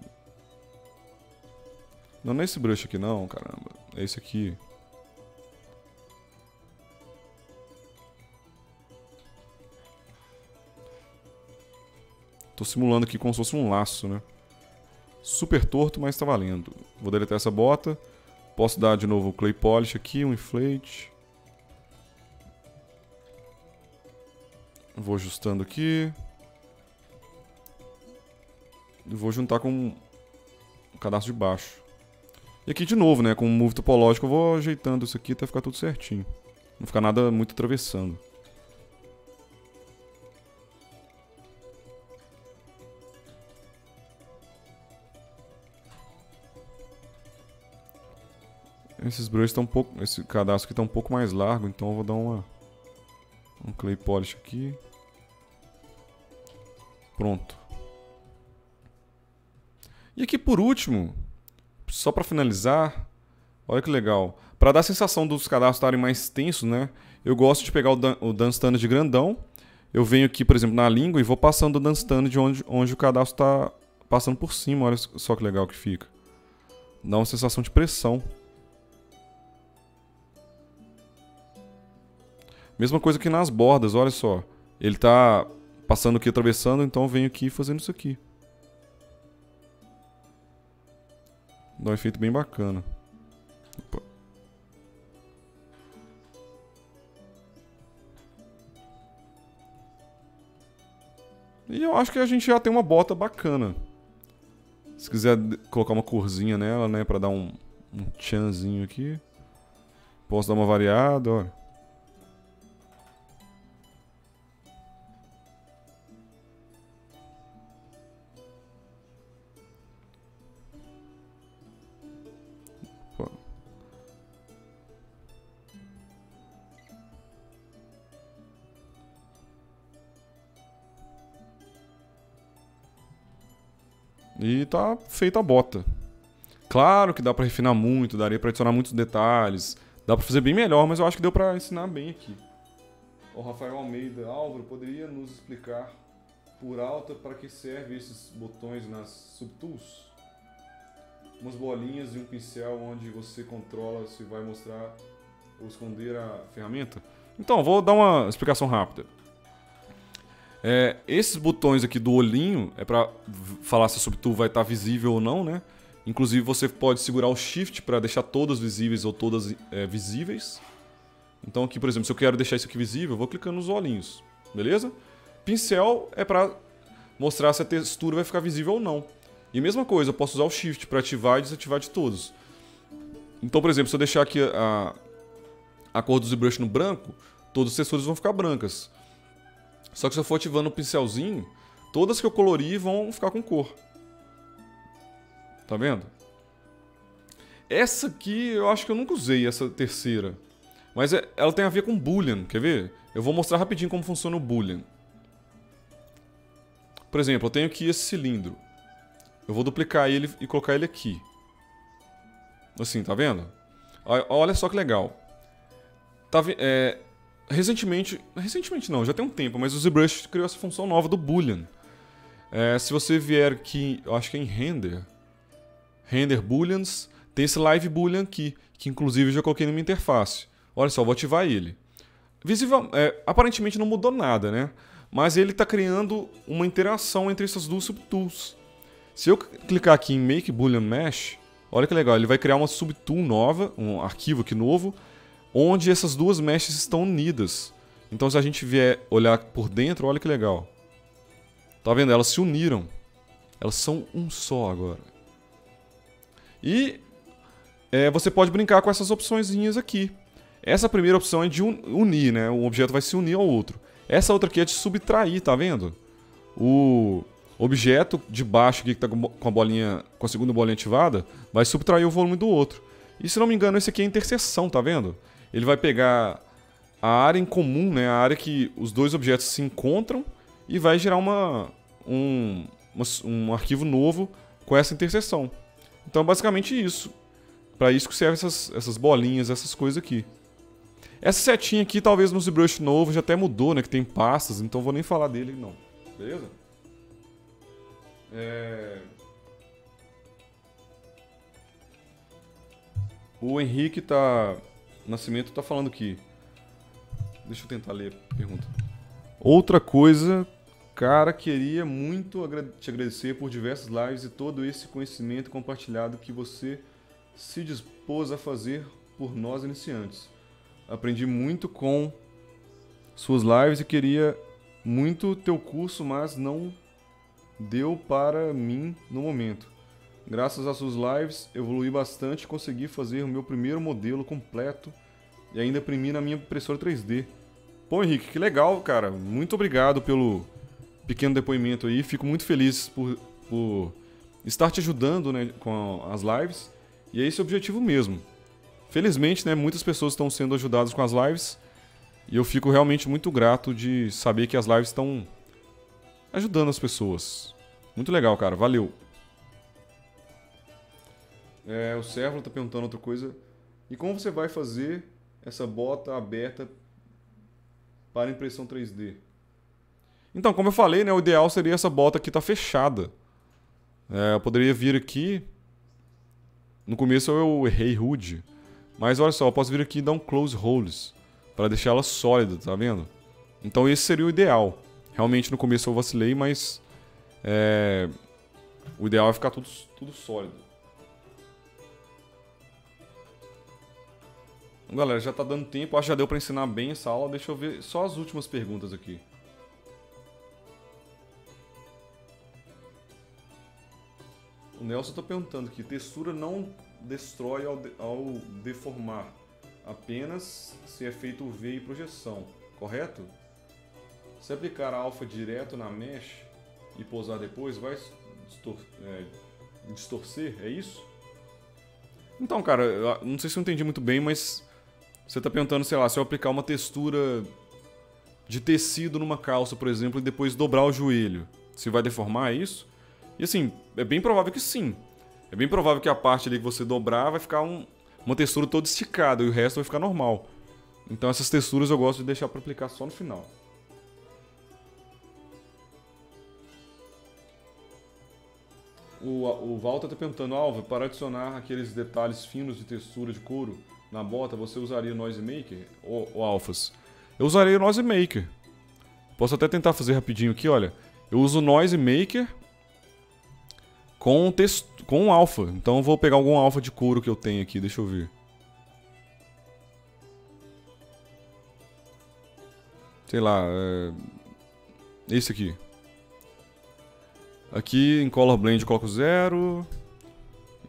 Não, não é esse brush aqui não, caramba. É esse aqui. Tô simulando aqui como se fosse um laço, né? Super torto, mas tá valendo. Vou deletar essa bota. Posso dar de novo o clay polish aqui, um inflate. Vou ajustando aqui. E vou juntar com o cadastro de baixo. E aqui de novo, né? Com o move topológico eu vou ajeitando isso aqui até ficar tudo certinho. Não ficar nada muito atravessando. Esses brushes estão um pouco... Esse cadastro aqui está um pouco mais largo, então eu vou dar uma... Um clay polish aqui. Pronto. E aqui por último, só para finalizar, olha que legal. Para dar a sensação dos cadastros estarem mais tensos, né? Eu gosto de pegar o, dan o Dance Standard de grandão. Eu venho aqui, por exemplo, na língua e vou passando o Dance Standard de onde, onde o cadastro está passando por cima. Olha só que legal que fica. Dá uma sensação de pressão. Mesma coisa que nas bordas, olha só. Ele tá passando aqui, atravessando, então eu venho aqui fazendo isso aqui. Dá um efeito bem bacana. Opa. E eu acho que a gente já tem uma bota bacana. Se quiser colocar uma corzinha nela, né, pra dar um, um tchanzinho aqui. Posso dar uma variada, olha. E tá feita a bota. Claro que dá pra refinar muito, daria pra adicionar muitos detalhes. Dá pra fazer bem melhor, mas eu acho que deu pra ensinar bem aqui. O Rafael Almeida, Álvaro, poderia nos explicar por alta para que servem esses botões nas subtools? Umas bolinhas e um pincel onde você controla se vai mostrar ou esconder a ferramenta? Então, vou dar uma explicação rápida. É, esses botões aqui do olhinho é para falar se a subtool vai estar visível ou não, né? Inclusive você pode segurar o shift para deixar todas visíveis ou todas é, visíveis. Então aqui, por exemplo, se eu quero deixar isso aqui visível, eu vou clicando nos olhinhos, beleza? Pincel é para mostrar se a textura vai ficar visível ou não. E mesma coisa, eu posso usar o shift para ativar e desativar de todos. Então, por exemplo, se eu deixar aqui a, a cor do ZBrush no branco, todos os texturas vão ficar brancas. Só que se eu for ativando o pincelzinho, todas que eu colori vão ficar com cor. Tá vendo? Essa aqui eu acho que eu nunca usei, essa terceira. Mas ela tem a ver com Boolean, quer ver? Eu vou mostrar rapidinho como funciona o Boolean. Por exemplo, eu tenho aqui esse cilindro. Eu vou duplicar ele e colocar ele aqui. Assim, tá vendo? Olha só que legal. Tá, é, recentemente... Recentemente não, já tem um tempo, mas o ZBrush criou essa função nova do Boolean. É, se você vier aqui, eu acho que é em Render. Render Booleans. Tem esse Live Boolean aqui, que inclusive eu já coloquei na minha interface. Olha só, eu vou ativar ele. Visível, é, aparentemente não mudou nada, né? Mas ele está criando uma interação entre essas duas subtools. Se eu clicar aqui em Make Boolean Mesh, olha que legal, ele vai criar uma subtool nova, um arquivo aqui novo, onde essas duas meshes estão unidas. Então se a gente vier olhar por dentro, olha que legal. Tá vendo? Elas se uniram. Elas são um só agora. E é, você pode brincar com essas opçõezinhas aqui. Essa primeira opção é de unir, né? Um objeto vai se unir ao outro. Essa outra aqui é de subtrair, tá vendo? O objeto de baixo aqui que tá com a bolinha, com a segunda bolinha ativada, vai subtrair o volume do outro. E se não me engano, esse aqui é a interseção, tá vendo? Ele vai pegar a área em comum, né? A área que os dois objetos se encontram e vai gerar uma, um, um arquivo novo com essa interseção. Então é basicamente isso. Para isso que servem essas, essas bolinhas, essas coisas aqui. Essa setinha aqui, talvez no ZBrush novo, já até mudou, né? Que tem pastas, então vou nem falar dele, não. Beleza? É... O Henrique tá... Nascimento tá falando aqui. Deixa eu tentar ler a pergunta. Outra coisa... Cara, queria muito te agradecer por diversas lives e todo esse conhecimento compartilhado que você se dispôs a fazer por nós iniciantes. Aprendi muito com suas lives e queria muito teu curso, mas não deu para mim no momento. Graças às suas lives, evoluí bastante, consegui fazer o meu primeiro modelo completo e ainda imprimi na minha impressora três D. Pô, Henrique, que legal, cara. Muito obrigado pelo pequeno depoimento aí. Fico muito feliz por, por estar te ajudando, né, com as lives. E é esse o objetivo mesmo. Felizmente, né, muitas pessoas estão sendo ajudadas com as lives e eu fico realmente muito grato de saber que as lives estão ajudando as pessoas. Muito legal, cara. Valeu. É, o Sérvulo está perguntando outra coisa. E como você vai fazer essa bota aberta para impressão três D? Então, como eu falei, né, o ideal seria essa bota aqui estar tá fechada. É, eu poderia vir aqui... No começo eu errei rude. Mas olha só, eu posso vir aqui e dar um close holes para deixar ela sólida, tá vendo? Então esse seria o ideal. Realmente no começo eu vacilei, mas é, o ideal é ficar tudo, tudo sólido. Então, galera, já tá dando tempo. Acho que já deu para ensinar bem essa aula. Deixa eu ver só as últimas perguntas aqui. O Nelson tá perguntando aqui, textura não destrói ao, de, ao deformar, apenas se é feito V e projeção, correto? Se aplicar a alfa direto na mesh e pousar depois, vai distor é, distorcer, é isso? Então, cara, eu não sei se eu entendi muito bem, mas você tá perguntando, sei lá, se eu aplicar uma textura de tecido numa calça, por exemplo, e depois dobrar o joelho, se vai deformar, é isso? E assim, é bem provável que sim. É bem provável que a parte ali que você dobrar vai ficar um, uma textura toda esticada e o resto vai ficar normal. Então essas texturas eu gosto de deixar para aplicar só no final. O, o Walter está perguntando, Alva, para adicionar aqueles detalhes finos de textura de couro na bota, você usaria o Noise Maker ou, ou Alphas? Eu usaria o Noise Maker. Posso até tentar fazer rapidinho aqui, olha. Eu uso o Noise Maker... Com, texto, com um alfa. Então eu vou pegar algum alfa de couro que eu tenho aqui. Deixa eu ver. Sei lá. É... Esse aqui. Aqui em Color Blend eu coloco zero.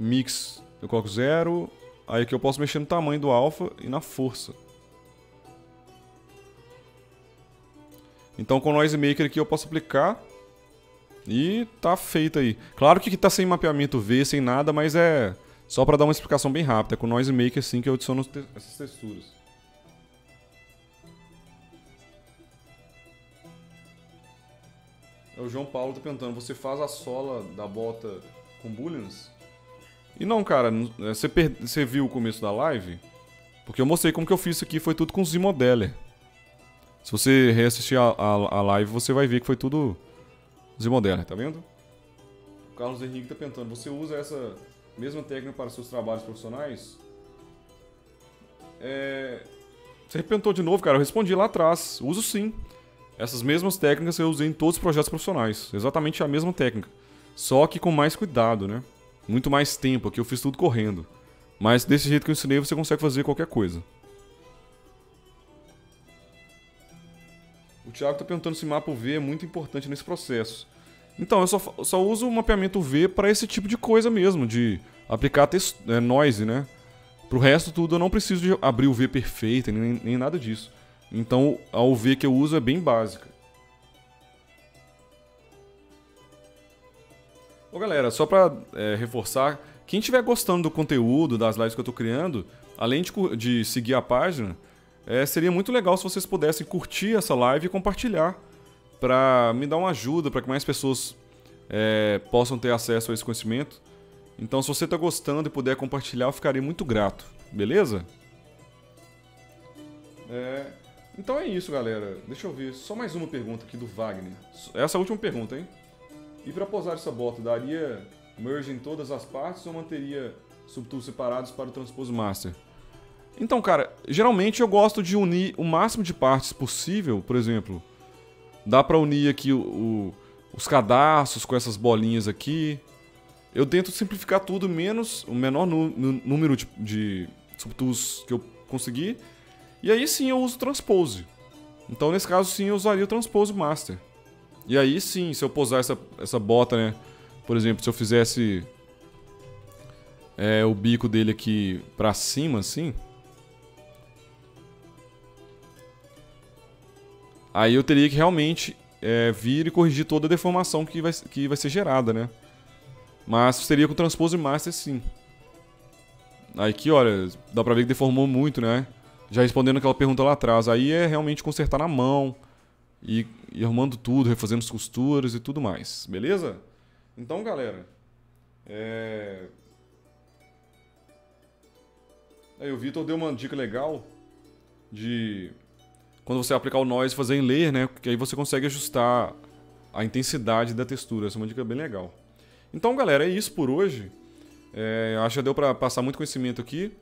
Mix eu coloco zero. Aí aqui eu posso mexer no tamanho do alfa e na força. Então com o Noise Maker aqui eu posso aplicar. E tá feito aí. Claro que tá sem mapeamento V, sem nada, mas é só para dar uma explicação bem rápida. É com o Noise Maker sim que eu adiciono te essas texturas. O João Paulo tá perguntando, você faz a sola da bota com booleans? E não, cara, você, per... você viu o começo da live? Porque eu mostrei como que eu fiz isso aqui, foi tudo com Z-Modeler. Se você reassistir a, a, a live, você vai ver que foi tudo Z-Modeler, tá vendo? O Carlos Henrique tá perguntando, você usa essa mesma técnica para seus trabalhos profissionais? É... Você perguntou de novo, cara, eu respondi lá atrás, uso sim. Essas mesmas técnicas eu usei em todos os projetos profissionais, exatamente a mesma técnica, só que com mais cuidado, né? Muito mais tempo, aqui eu fiz tudo correndo. Mas desse jeito que eu ensinei, você consegue fazer qualquer coisa. O Thiago está perguntando se mapa U V é muito importante nesse processo. Então, eu só, só uso o mapeamento U V para esse tipo de coisa mesmo, de aplicar text, é, noise, né? Pro resto tudo eu não preciso de abrir U V perfeita, nem, nem nada disso. Então a U V que eu uso é bem básica. Bom, galera, só para é, reforçar, quem estiver gostando do conteúdo, das lives que eu estou criando, além de, de seguir a página, é, seria muito legal se vocês pudessem curtir essa live e compartilhar para me dar uma ajuda, para que mais pessoas é, possam ter acesso a esse conhecimento. Então, se você está gostando e puder compartilhar, eu ficarei muito grato, beleza? É, então é isso, galera. Deixa eu ver. Só mais uma pergunta aqui do Wagner. Essa é a última pergunta, hein? E para posar essa bota, daria merge em todas as partes ou manteria subtools separados para o transpose master? Então, cara, geralmente eu gosto de unir o máximo de partes possível. Por exemplo, dá para unir aqui o, o, os cadastros com essas bolinhas aqui. Eu tento simplificar tudo, menos o menor número de, de subtools que eu conseguir. E aí sim eu uso o transpose. Então nesse caso sim eu usaria o transpose master. E aí sim, se eu posar essa, essa bota, né? Por exemplo, se eu fizesse é, o bico dele aqui pra cima, assim. Aí eu teria que realmente é, vir e corrigir toda a deformação que vai, que vai ser gerada, né? Mas seria com o transpose master, sim. Aí aqui, olha, dá pra ver que deformou muito, né? Já respondendo aquela pergunta lá atrás. Aí é realmente consertar na mão e, e arrumando tudo, refazendo as costuras e tudo mais, beleza? Então, galera, é... aí o Vitor deu uma dica legal de quando você aplicar o noise, fazer em layer, né? Porque aí você consegue ajustar a intensidade da textura. Essa é uma dica bem legal. Então, galera, é isso por hoje. É, acho que deu para passar muito conhecimento aqui.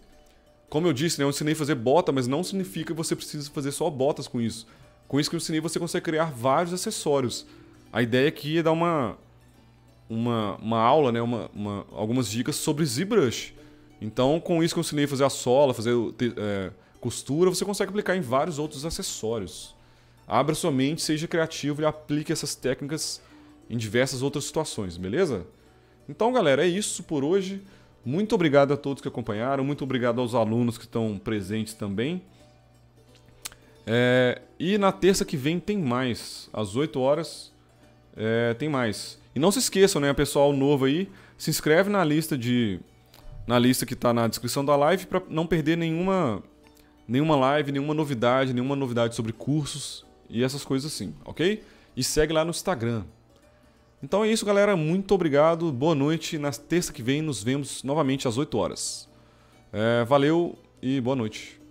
Como eu disse, né, eu ensinei a fazer bota, mas não significa que você precisa fazer só botas com isso. Com isso que eu ensinei, você consegue criar vários acessórios. A ideia aqui é dar uma, uma, uma aula, né, uma, uma, algumas dicas sobre ZBrush. Então, com isso que eu ensinei a fazer a sola, fazer é, costura, você consegue aplicar em vários outros acessórios. Abra sua mente, seja criativo e aplique essas técnicas em diversas outras situações, beleza? Então, galera, é isso por hoje. Muito obrigado a todos que acompanharam, muito obrigado aos alunos que estão presentes também. É, e na terça que vem tem mais, às oito horas é, tem mais. E não se esqueçam, né, pessoal novo aí, se inscreve na lista de na lista que está na descrição da live para não perder nenhuma nenhuma live, nenhuma novidade, nenhuma novidade sobre cursos e essas coisas assim, ok? E segue lá no Instagram. Então é isso, galera. Muito obrigado. Boa noite. Na terça que vem nos vemos novamente às oito horas. É, valeu e boa noite.